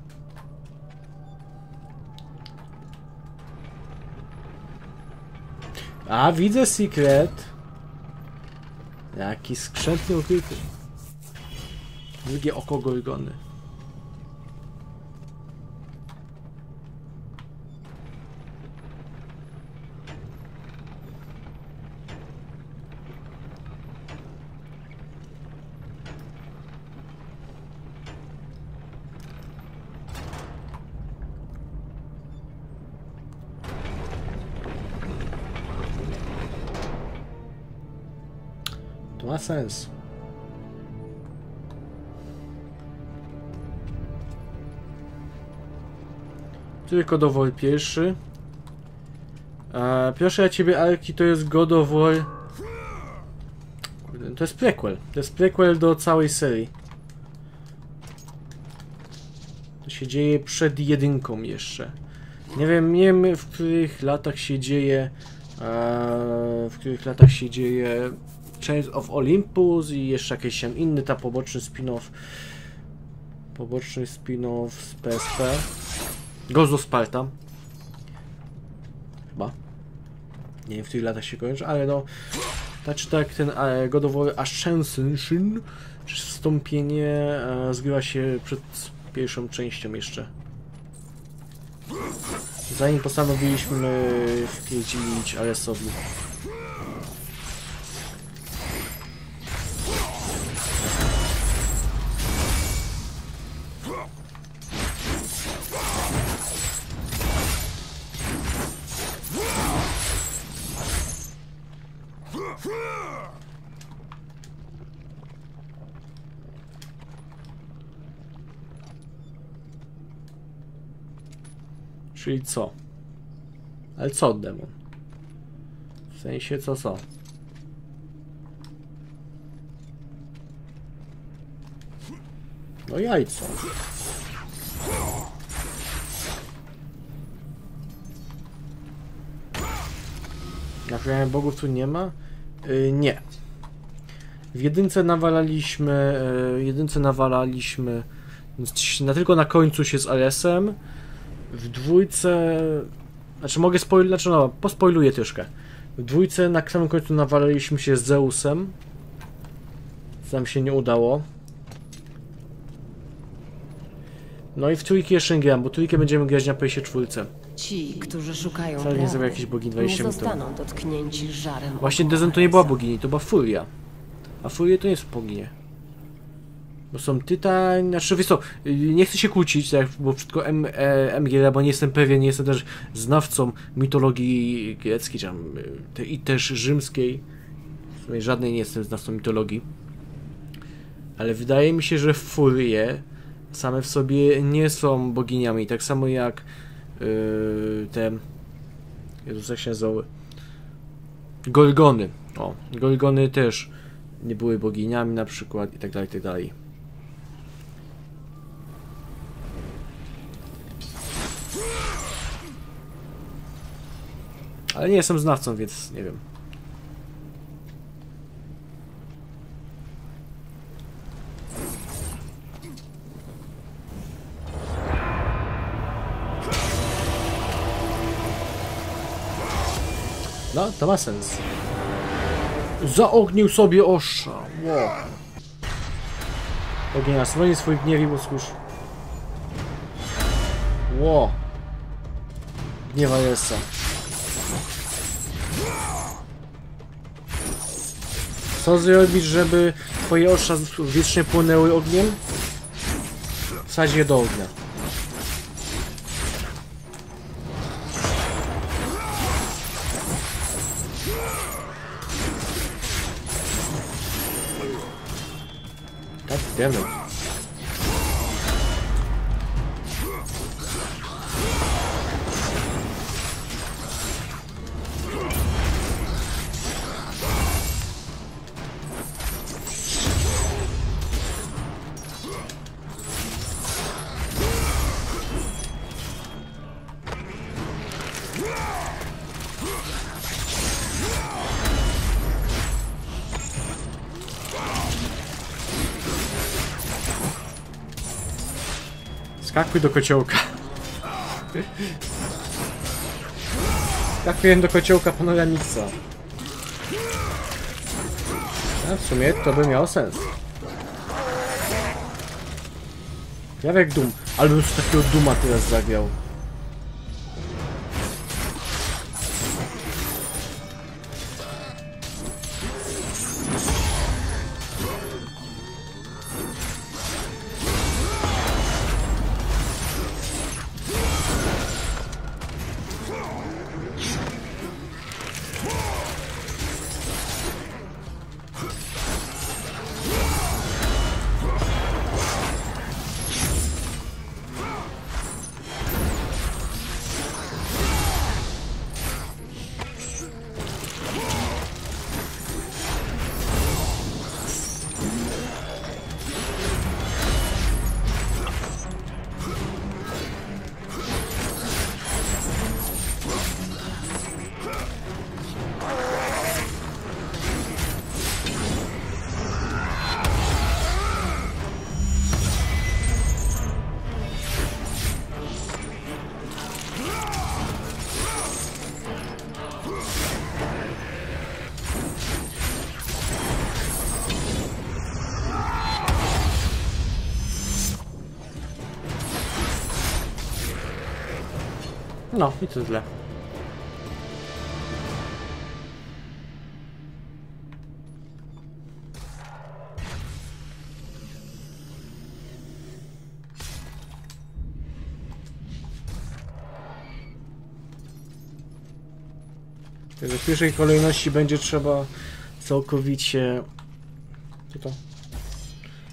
A widzę sekret. Jaki skrzętny ukryty. Drugie oko Gorgony. Ma sens. Tylko dowód pierwszy. Proszę ja ciebie, Arki, to jest God of War. To jest prequel. To jest prequel do całej serii. To się dzieje przed jedynką jeszcze. Nie wiem w których latach się dzieje. Chains of Olympus i jeszcze jakieś tam inny, ta poboczny spin-off z PSP. Gozo Sparta. Chyba. Nie wiem, w tych latach się kończy, ale no. Tak czy tak, ten God of War Ascension, czy wstąpienie, zgrywa się przed pierwszą częścią jeszcze. Zanim postanowiliśmy wpierdzić Aresowi. Czyli co? Ale co demon? W sensie co? No jajco. Naprawiamy bogów tu nie ma? Nie. W jedynce nawalaliśmy... Tylko na końcu się z Aresem. W dwójce... Znaczy mogę spoilować, znaczy no, pospoiluję troszkę. W dwójce na samym końcu nawaliliśmy się z Zeusem. Co nam się nie udało. No i w trójki jeszcze nie gram, bo trójkę będziemy grać na PS4. Ci, którzy szukają prawy, nie zrobię jakieś bogini 20 minut. Dotknięci żarem. Właśnie Dezen to nie była bogini, to była Furia. A Furie to nie są boginie. Bo są tytan... Znaczy, wiesz co, nie chcę się kłócić, tak, bo wszystko MGR, bo nie jestem pewien, nie jestem też znawcą mitologii greckiej tam, i też rzymskiej. W sumie żadnej nie jestem znawcą mitologii. Ale wydaje mi się, że Furie same w sobie nie są boginiami, tak samo jak te... Jezus, jak się nazywały? Gorgony. O, Gorgony też nie były boginiami na przykład i tak dalej, i tak dalej. Ale nie jestem znawcą, więc nie wiem. No, to ma sens. Zaognił sobie osza. Wow. Ognia słoni swój gniew, bo służ. Wow. Gniewa jest. Co zrobić, żeby twoje osza wiecznie płonęły ogniem? Wsadź je do ognia. Damn it. Skakuj do kociołka. Skakuję do kociołka pana Remixa. A w sumie to by miało sens. Jarek Doom. Ale już takiego Duma teraz zagrał. No, i to źle. Także w pierwszej kolejności będzie trzeba całkowicie... Co to?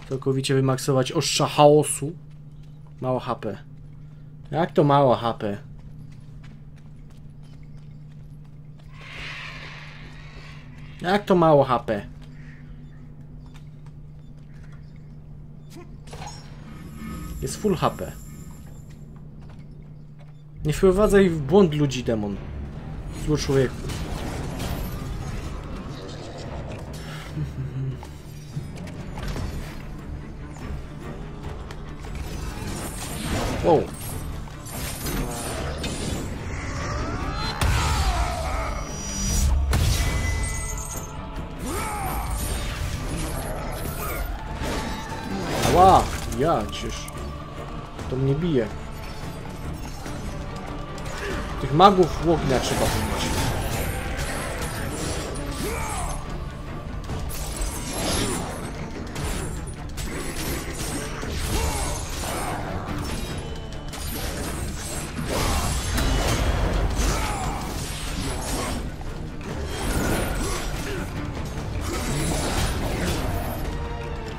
Całkowicie wymaksować ostrza chaosu. Mało HP. Jak to mało HP? Jak to mało HP? Jest full HP. Nie wprowadzaj w błąd ludzi, demon. Zły człowieku. Wow. Ła, ja cięż. To mnie bije. Tych magów ognia trzeba pomóc.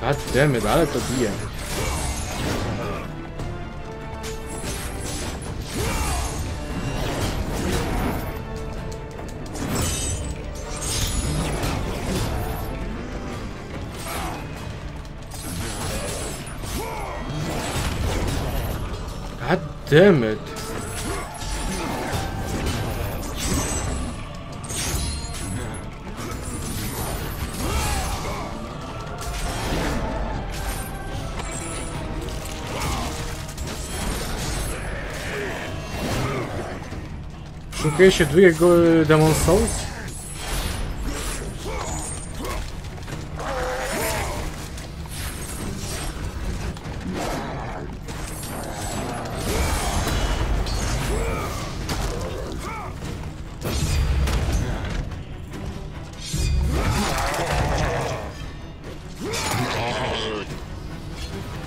Goddammit, ale to bije. Goddammit. Szukuje się drugiego Demon's Souls?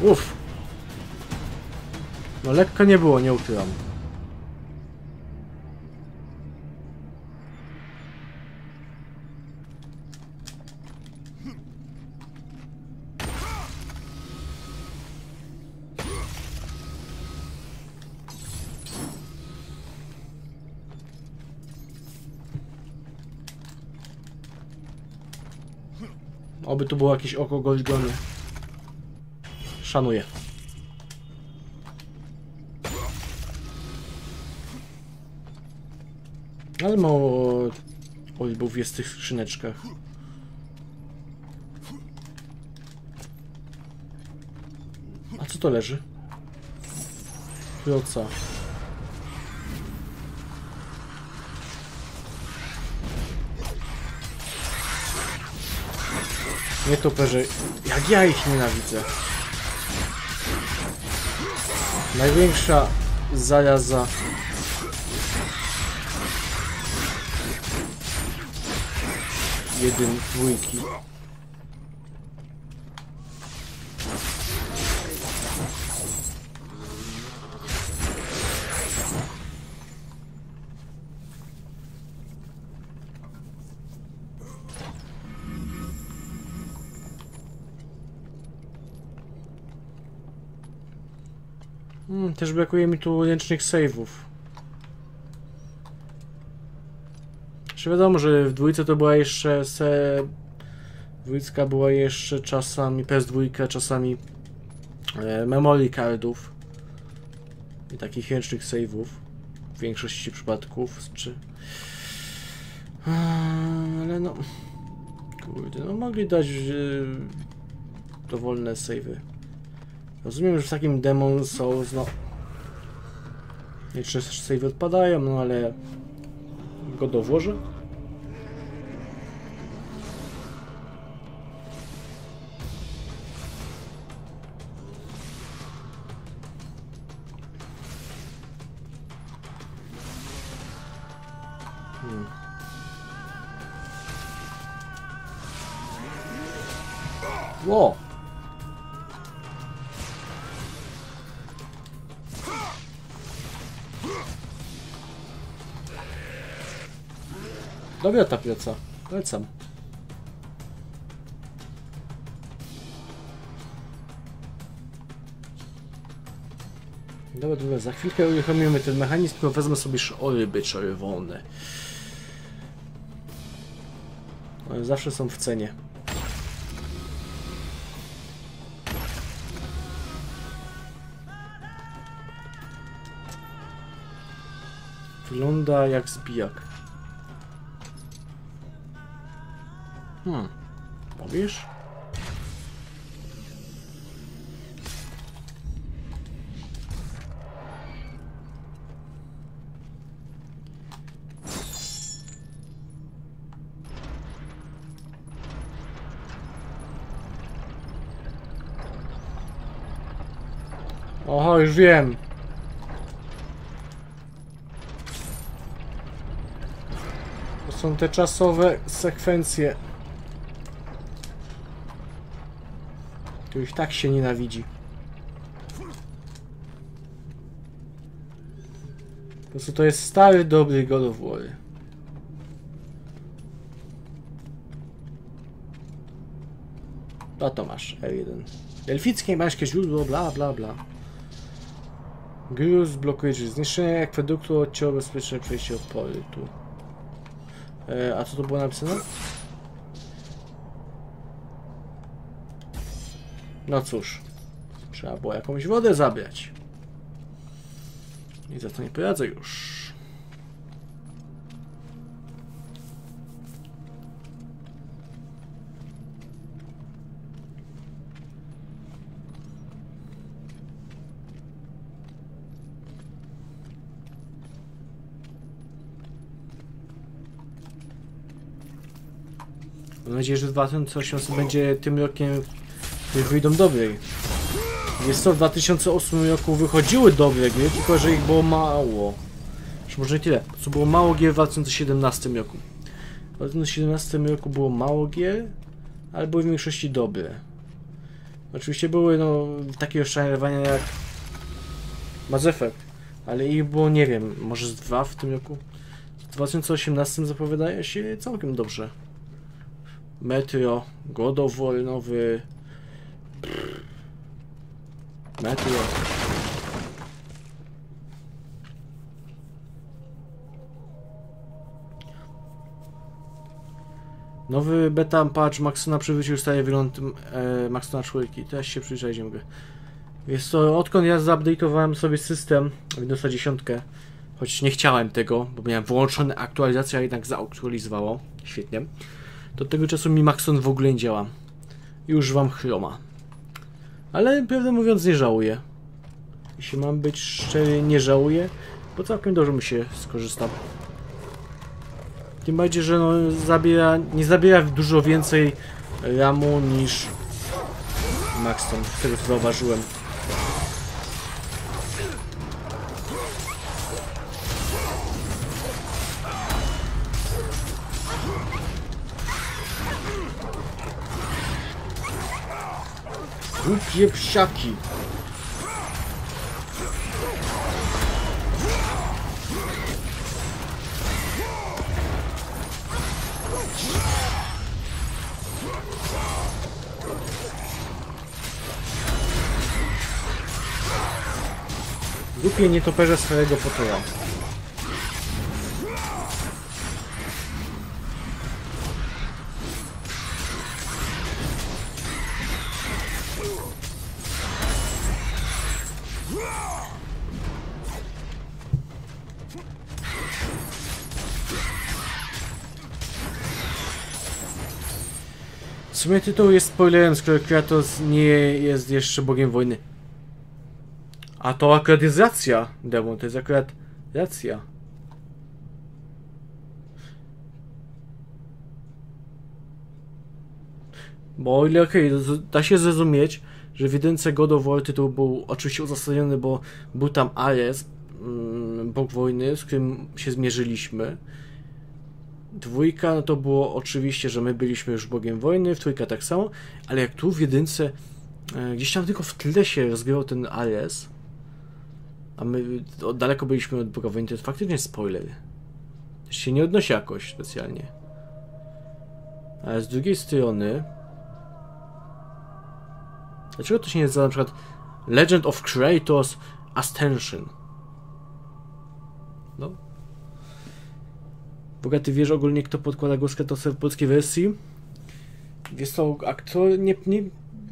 Uff. No lekko nie było, nie ukryłam. Oby tu było jakieś oko Gorgony. Szanuję. Ale mało olbów jest w tych skrzyneczkach. A co to leży? kürzer. Nietoperze, jak ja ich nienawidzę. Największa zajaza. Dwójki. Też brakuje mi tu ręcznych save'ów. Czy wiadomo, że w dwójce to była jeszcze dwójka była jeszcze czasami PS2, czasami memory cardów i takich ręcznych save'ów w większości przypadków, czy... ale no... kurde, no mogli dać dowolne save'y. Rozumiem, że w takim Demon's Souls, no... jeszcze save'y odpadają, no ale... go dołożę. Wow. Dobiota pieca, lecam. Dobra, dobra, za chwilkę uruchomimy ten mechanizm, tylko wezmę sobie ryby czerwone. One zawsze są w cenie. Wygląda jak zbijak. Mówisz? Oho, już wiem. To są te czasowe sekwencje. Tu ich tak się nienawidzi. Po prostu to jest stary, dobry God of War. A to masz, R1. Delfickie mańskie źródło, bla bla bla. Gruz blokuje drzwi. Zniszczenie akweduktu odcięło bezpieczne przejście opory tu. A co to było napisane? No cóż, trzeba było jakąś wodę zabrać. I za to nie poradzę już. Mam nadzieję, że 2008 będzie tym rokiem, których wyjdą dobre. Jest to w 2008 roku wychodziły dobre gry, tylko że ich było mało. Już może nie tyle, co było mało gier w 2017 roku. W 2017 roku było mało gier, ale były w większości dobre. Oczywiście były no takie rozczarowania jak Mass Effect, ale ich było nie wiem, może z 2 w tym roku. W 2018 zapowiada się całkiem dobrze. Metro, God of War nowy. Metro. Nowy beta patch Maxthona przywrócił stary wygląd Maxthona 4. Teraz się przyjrzajcie grę. Jest to odkąd ja zaupdate'owałem sobie system Windowsa 10, choć nie chciałem tego, bo miałem włączone aktualizacje, a jednak zaaktualizowało. Świetnie. Do tego czasu mi Maxthon w ogóle nie działa. Już wam chroma. Ale prawdę mówiąc nie żałuję. Jeśli mam być szczery, nie żałuję, bo całkiem dobrze mi się skorzystam. Tym bardziej, że no, nie zabiera dużo więcej ramu niż Maxthon, który zauważyłem. Głupie psiaki. Głupie nietoperze swojego potoła. W sumie tytuł jest spoilerem, skoro Kratos nie jest jeszcze bogiem wojny. A to akurat jest racja, Demon, to jest akurat racja. Bo o ile okej, da się zrozumieć, że w jedynce God of War tytuł był oczywiście uzasadniony, bo był tam Ares, bóg wojny, z którym się zmierzyliśmy. Dwójka, no to było oczywiście, że my byliśmy już bogiem wojny, w trójka tak samo, ale jak tu w jedynce gdzieś tam tylko w tle się rozgrywał ten Ares, a my daleko byliśmy od boga wojny, to faktycznie spoiler. To się nie odnosi jakoś specjalnie. Ale z drugiej strony... Dlaczego to się nie nazywa na przykład Legend of Kratos Ascension? No. Bogaty, wiesz ogólnie, kto podkłada głos Kratosa w polskiej wersji? Wiesz co, aktor... Nie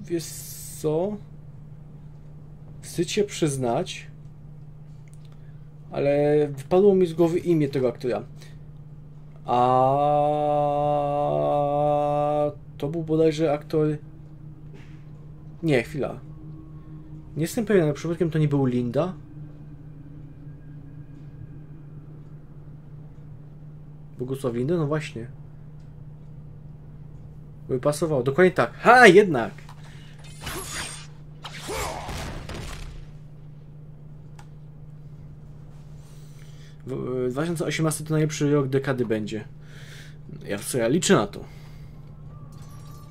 wiesz co... Wstyd się przyznać... Ale wypadło mi z głowy imię tego aktora. A to był bodajże aktor... Nie, chwila. Nie jestem pewien, ale przypadkiem to nie był Linda? Bogusław Linda? No właśnie. By pasowało. Dokładnie tak. Ha! Jednak! W 2018 to najlepszy rok dekady będzie. Ja liczę na to.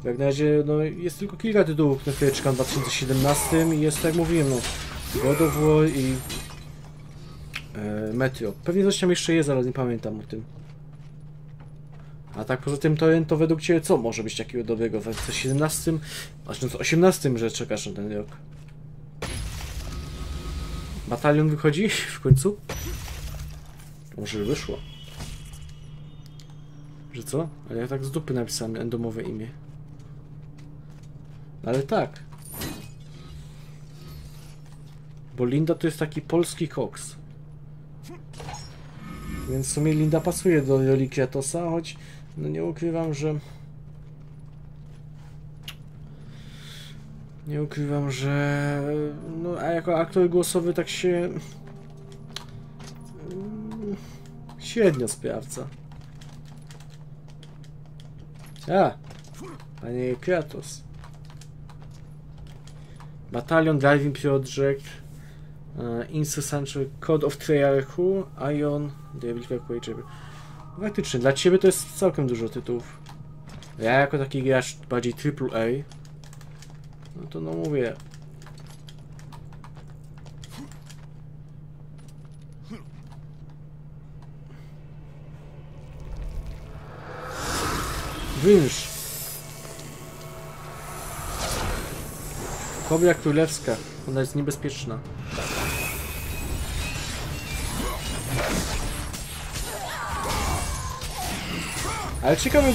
Jak na razie, no, jest tylko kilka tytułów, na które czekam w 2017 i jest, tak jak mówiłem, no, God of War i Metro. Pewnie coś tam jeszcze jest, ale nie pamiętam o tym. A tak poza tym, to według Ciebie co może być takiego dobrego w 2017, a w 2018, że czekasz na ten rok? Batalion wychodzi w końcu? Może by wyszło. Że co? Ale ja tak z dupy napisałem endomowe imię. Ale tak. Bo Linda to jest taki polski koks. Więc w sumie Linda pasuje do roli Kratosa, choć no nie ukrywam, że... Nie ukrywam, że... No a jako aktor głosowy tak się... Średnio sprawdza. A! Panie Kratos. Batalion, Driving Project, Incessant, Code of Triarchu, Ion, Devil Quake Champions. Faktycznie, dla Ciebie to jest całkiem dużo tytułów. Ja jako taki gracz bardziej AAA, no to no mówię. Wynż. Kobra królewska. Ona jest niebezpieczna. Ale ciekawe,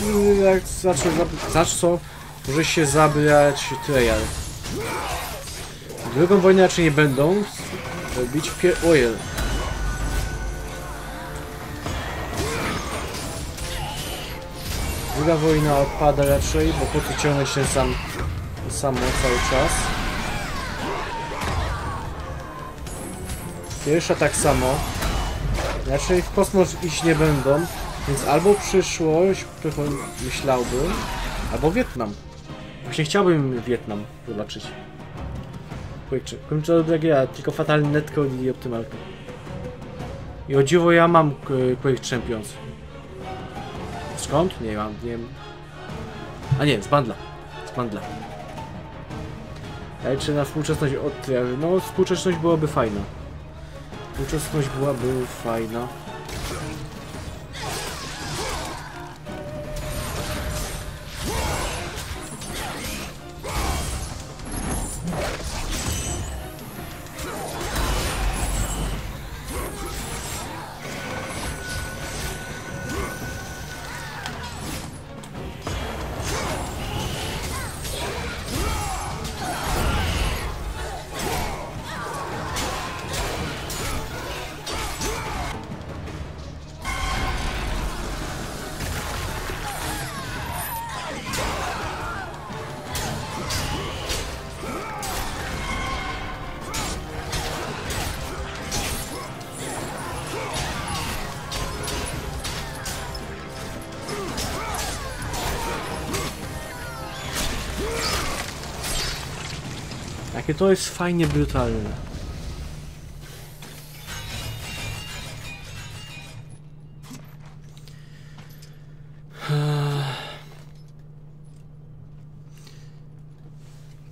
jak zaczął może się zabrać Trejal. Drugą wojnę raczej nie będą robić Oil. Druga wojna odpada raczej, bo po co ciągnąć się samo cały czas. Pierwsza tak samo. Raczej w kosmos iść nie będą, więc albo przyszłość, którą myślałbym, albo Wietnam. Właśnie chciałbym Wietnam zobaczyć. Kończę dobra gra, tylko fatalny netcode i optymalka. I o dziwo ja mam Quake Champions. Skąd? Nie mam, nie wiem. A nie, z bandla. Z bandla. Ja liczę na współczesność od... No, współczesność byłaby fajna. Współczesność byłaby fajna. To jest fajnie brutalne.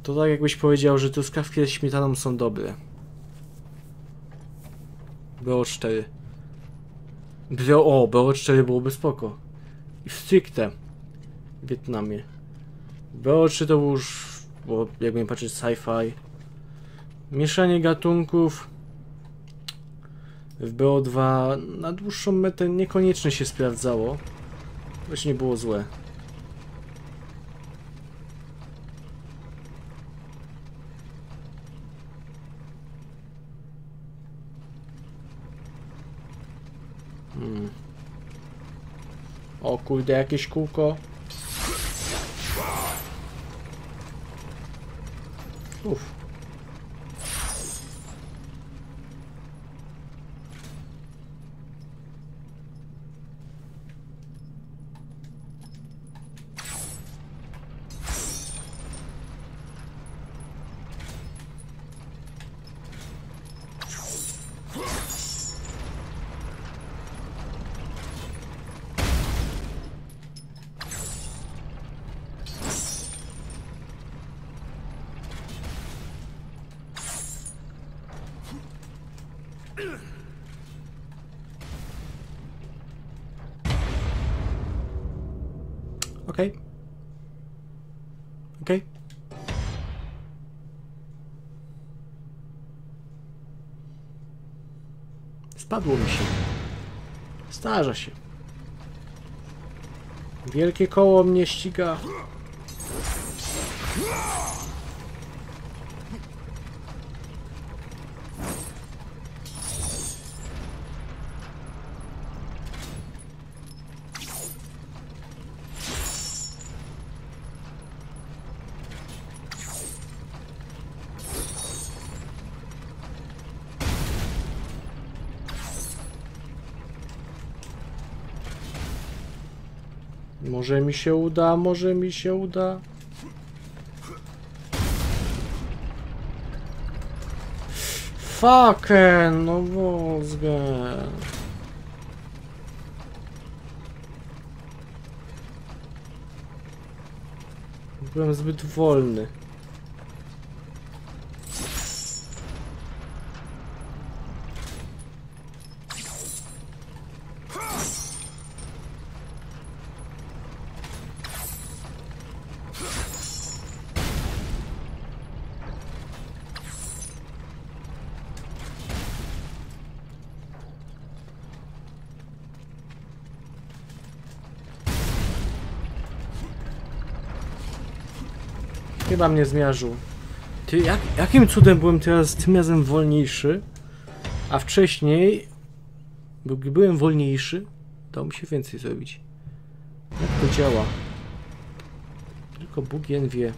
To tak jakbyś powiedział, że truskawki ze śmietaną są dobre. BO4. BO4 byłoby spoko. I stricte w Wietnamie. BO3 to już... Bo jakbym patrzeć sci-fi. Mieszanie gatunków w BO2 na dłuższą metę niekoniecznie się sprawdzało. Właśnie było złe. O kurde, jakieś kółko. Spadło mi się. Starza się. Wielkie koło mnie ściga. Może mi się uda, może mi się uda. Fucken, no mózgę. Byłem zbyt wolny. Chyba mnie zmierzył. Ty, jakim cudem byłem teraz tym razem wolniejszy? A wcześniej, gdy byłem wolniejszy, dało mi się więcej zrobić. Jak to działa? Tylko Bóg jeden wie.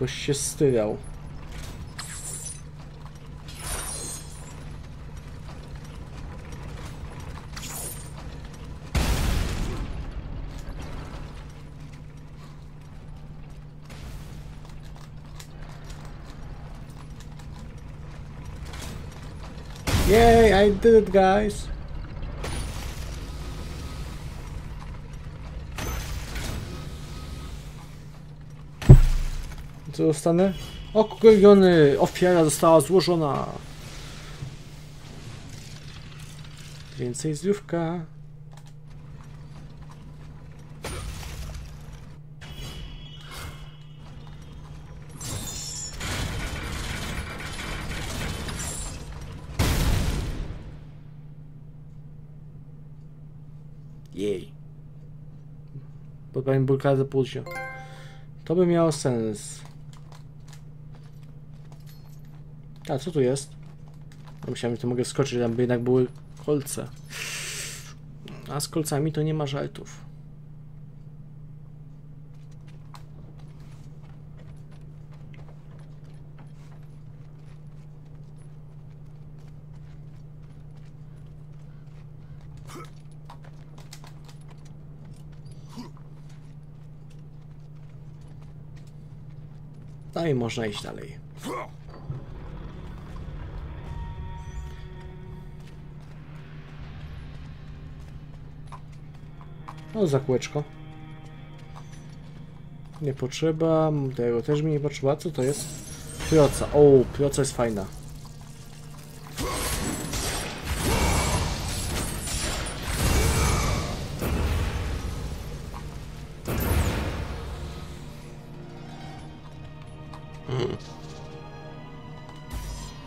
Boś się styrał. Yay, I did it, guys. Co dostanę? Okrojony! Ofiara została złożona. Więcej zdrówka. Jej. Podpałem bulkarę później. To by miało sens. A co tu jest? Myślałem, że to mogę skoczyć, tam by jednak były kolce. A z kolcami to nie ma żartów. No i można iść dalej. No za kółeczko. Nie potrzeba, tego też mi nie potrzeba. Co to jest? Proca. O, proca jest fajna.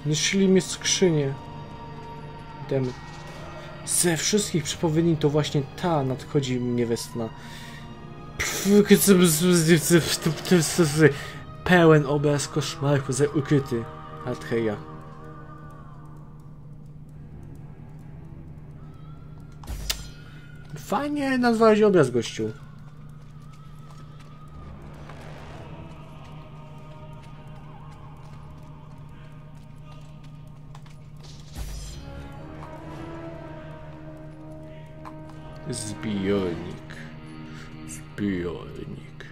Zniszczyli mnie skrzynię. Demy. Ze wszystkich przepowiedni to właśnie ta nadchodzi mnie westna. Pełen obraz koszmarów ze ukryty Altheia. Fajnie nazwałeś obraz, gościu. Zbiornik. Zbiornik.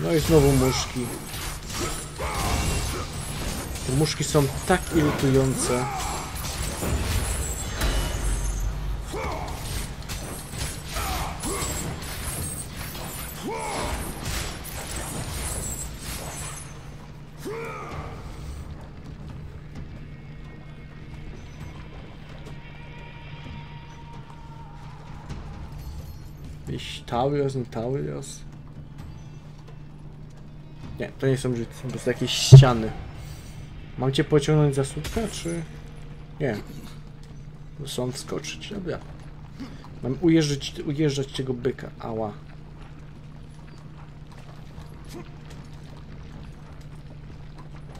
No i znowu muszki. Te muszki są tak irytujące. Taurios, nie Taurios. Nie, to nie są życie, to są jakieś ściany. Mam cię pociągnąć za słupka, czy... Nie. Są wskoczyć, dobra. Mam ujeżdżać tego byka, ała.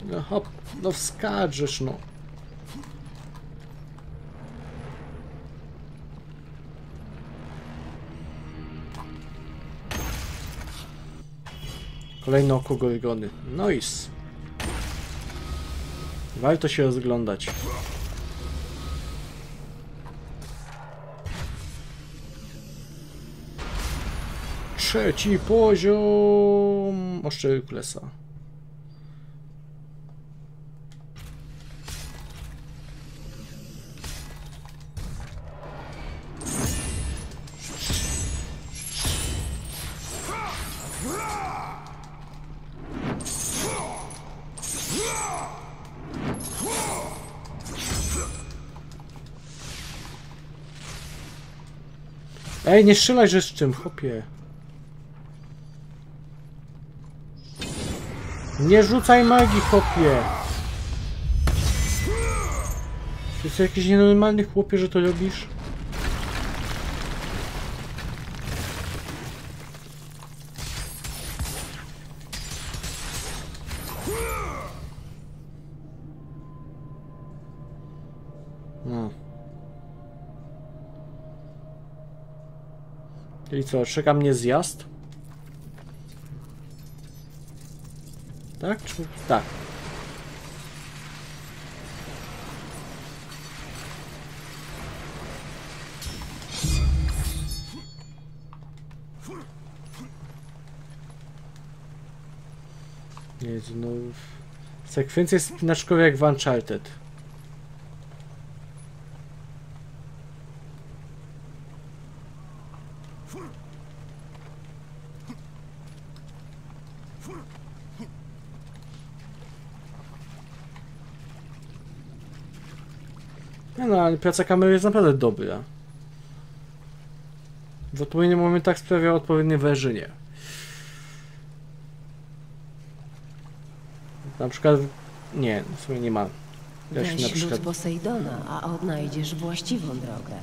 No hop, no wskaczesz, no. Kolejne oko Gorgony. Noise. Warto się rozglądać. Trzeci poziom... Oszczery Klesa. Ej, nie strzelaj, że z czym, chłopie. Nie rzucaj magii, chłopie. To jest jakiś nienormalny, chłopie, że to robisz. Czyli co, czeka mnie zjazd? Tak? Czy... tak. Nie, znów... sekwencja jest spinaczkowa jak w Uncharted. Nie no, ale praca kamery jest naprawdę dobra. W odpowiednim momentach sprawia odpowiednie wrażenie. Na przykład... nie, w sumie nie ma. Weź lód Poseidona, a odnajdziesz właściwą drogę.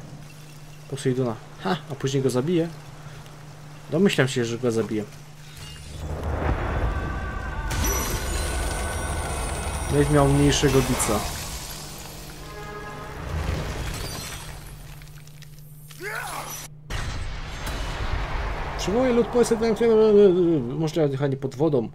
Poseidona. Ha! A później go zabiję. Domyślam się, że go zabiję. Będę miał mniejszego bica. Przyjmuję lód Poseidona, który... można jechać pod wodą.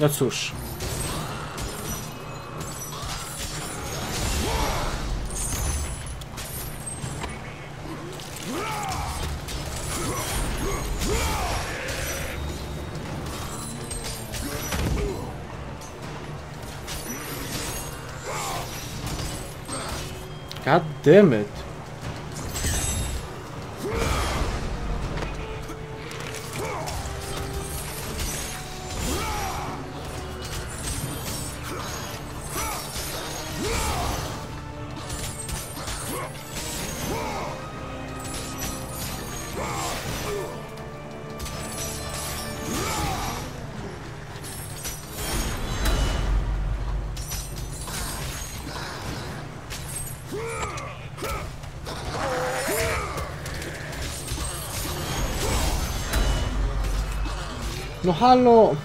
No cóż. God damn it. No halo!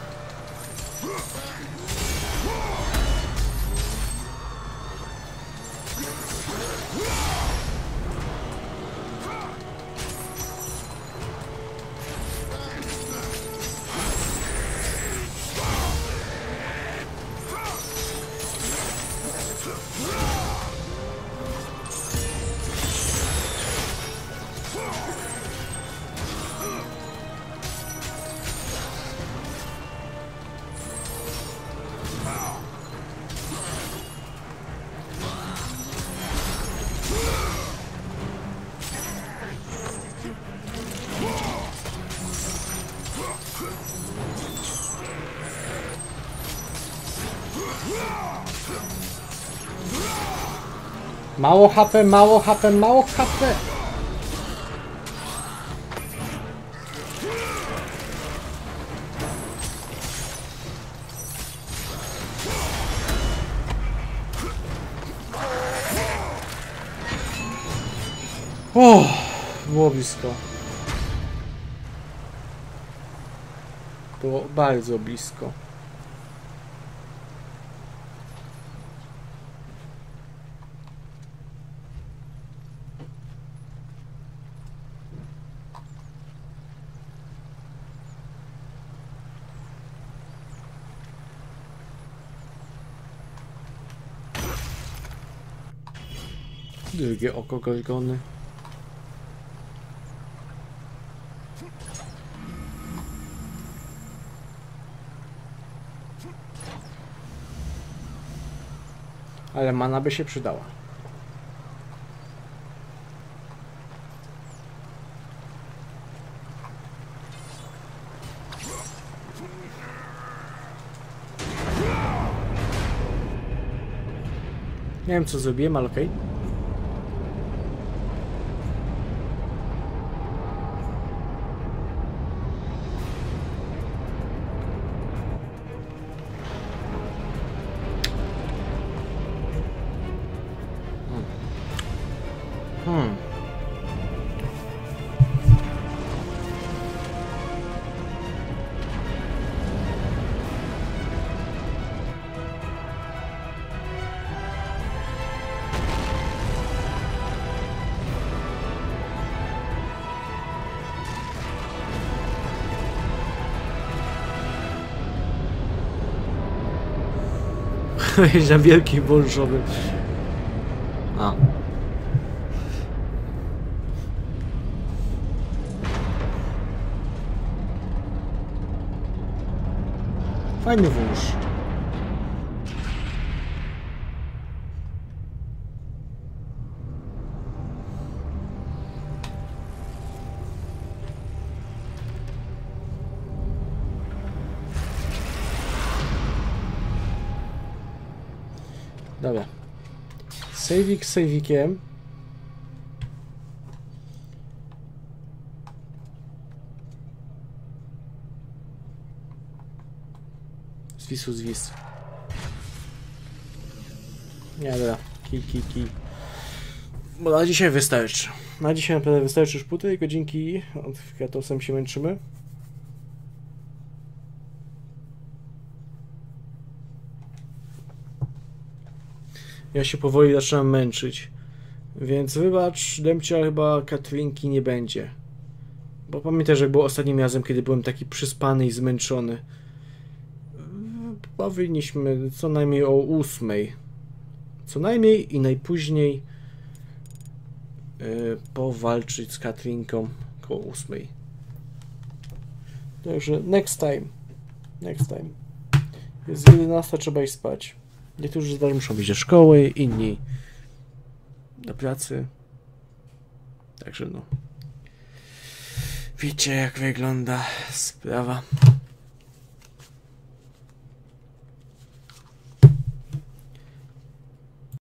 Mało HP, mało HP, mało HP! O, było blisko. Było bardzo blisko. Drugie oko Gorgony. Ale mana by się przydała. Nie wiem co zrobiłem, ale okej. Na wielkim bolszowym. A. Fajny wąż. Dobra. Sejwik z sejwikiem. Zwisu zwis. Nie, dobra. Kij. Bo na dzisiaj wystarczy. Na dzisiaj naprawdę wystarczy już półtorej godzinki. Od Kratosem się męczymy. Ja się powoli zaczynam męczyć, więc wybacz, Demcia, ale chyba Katrinki nie będzie. Bo pamiętasz, jak było ostatnim razem, kiedy byłem taki przyspany i zmęczony. Powinniśmy co najmniej o 8. Co najmniej i najpóźniej powalczyć z Katrinką koło 8. Także next time. Jest 11, trzeba iść spać. Niektórzy z nas muszą być do szkoły, inni do pracy. Także no. Wiecie, jak wygląda sprawa.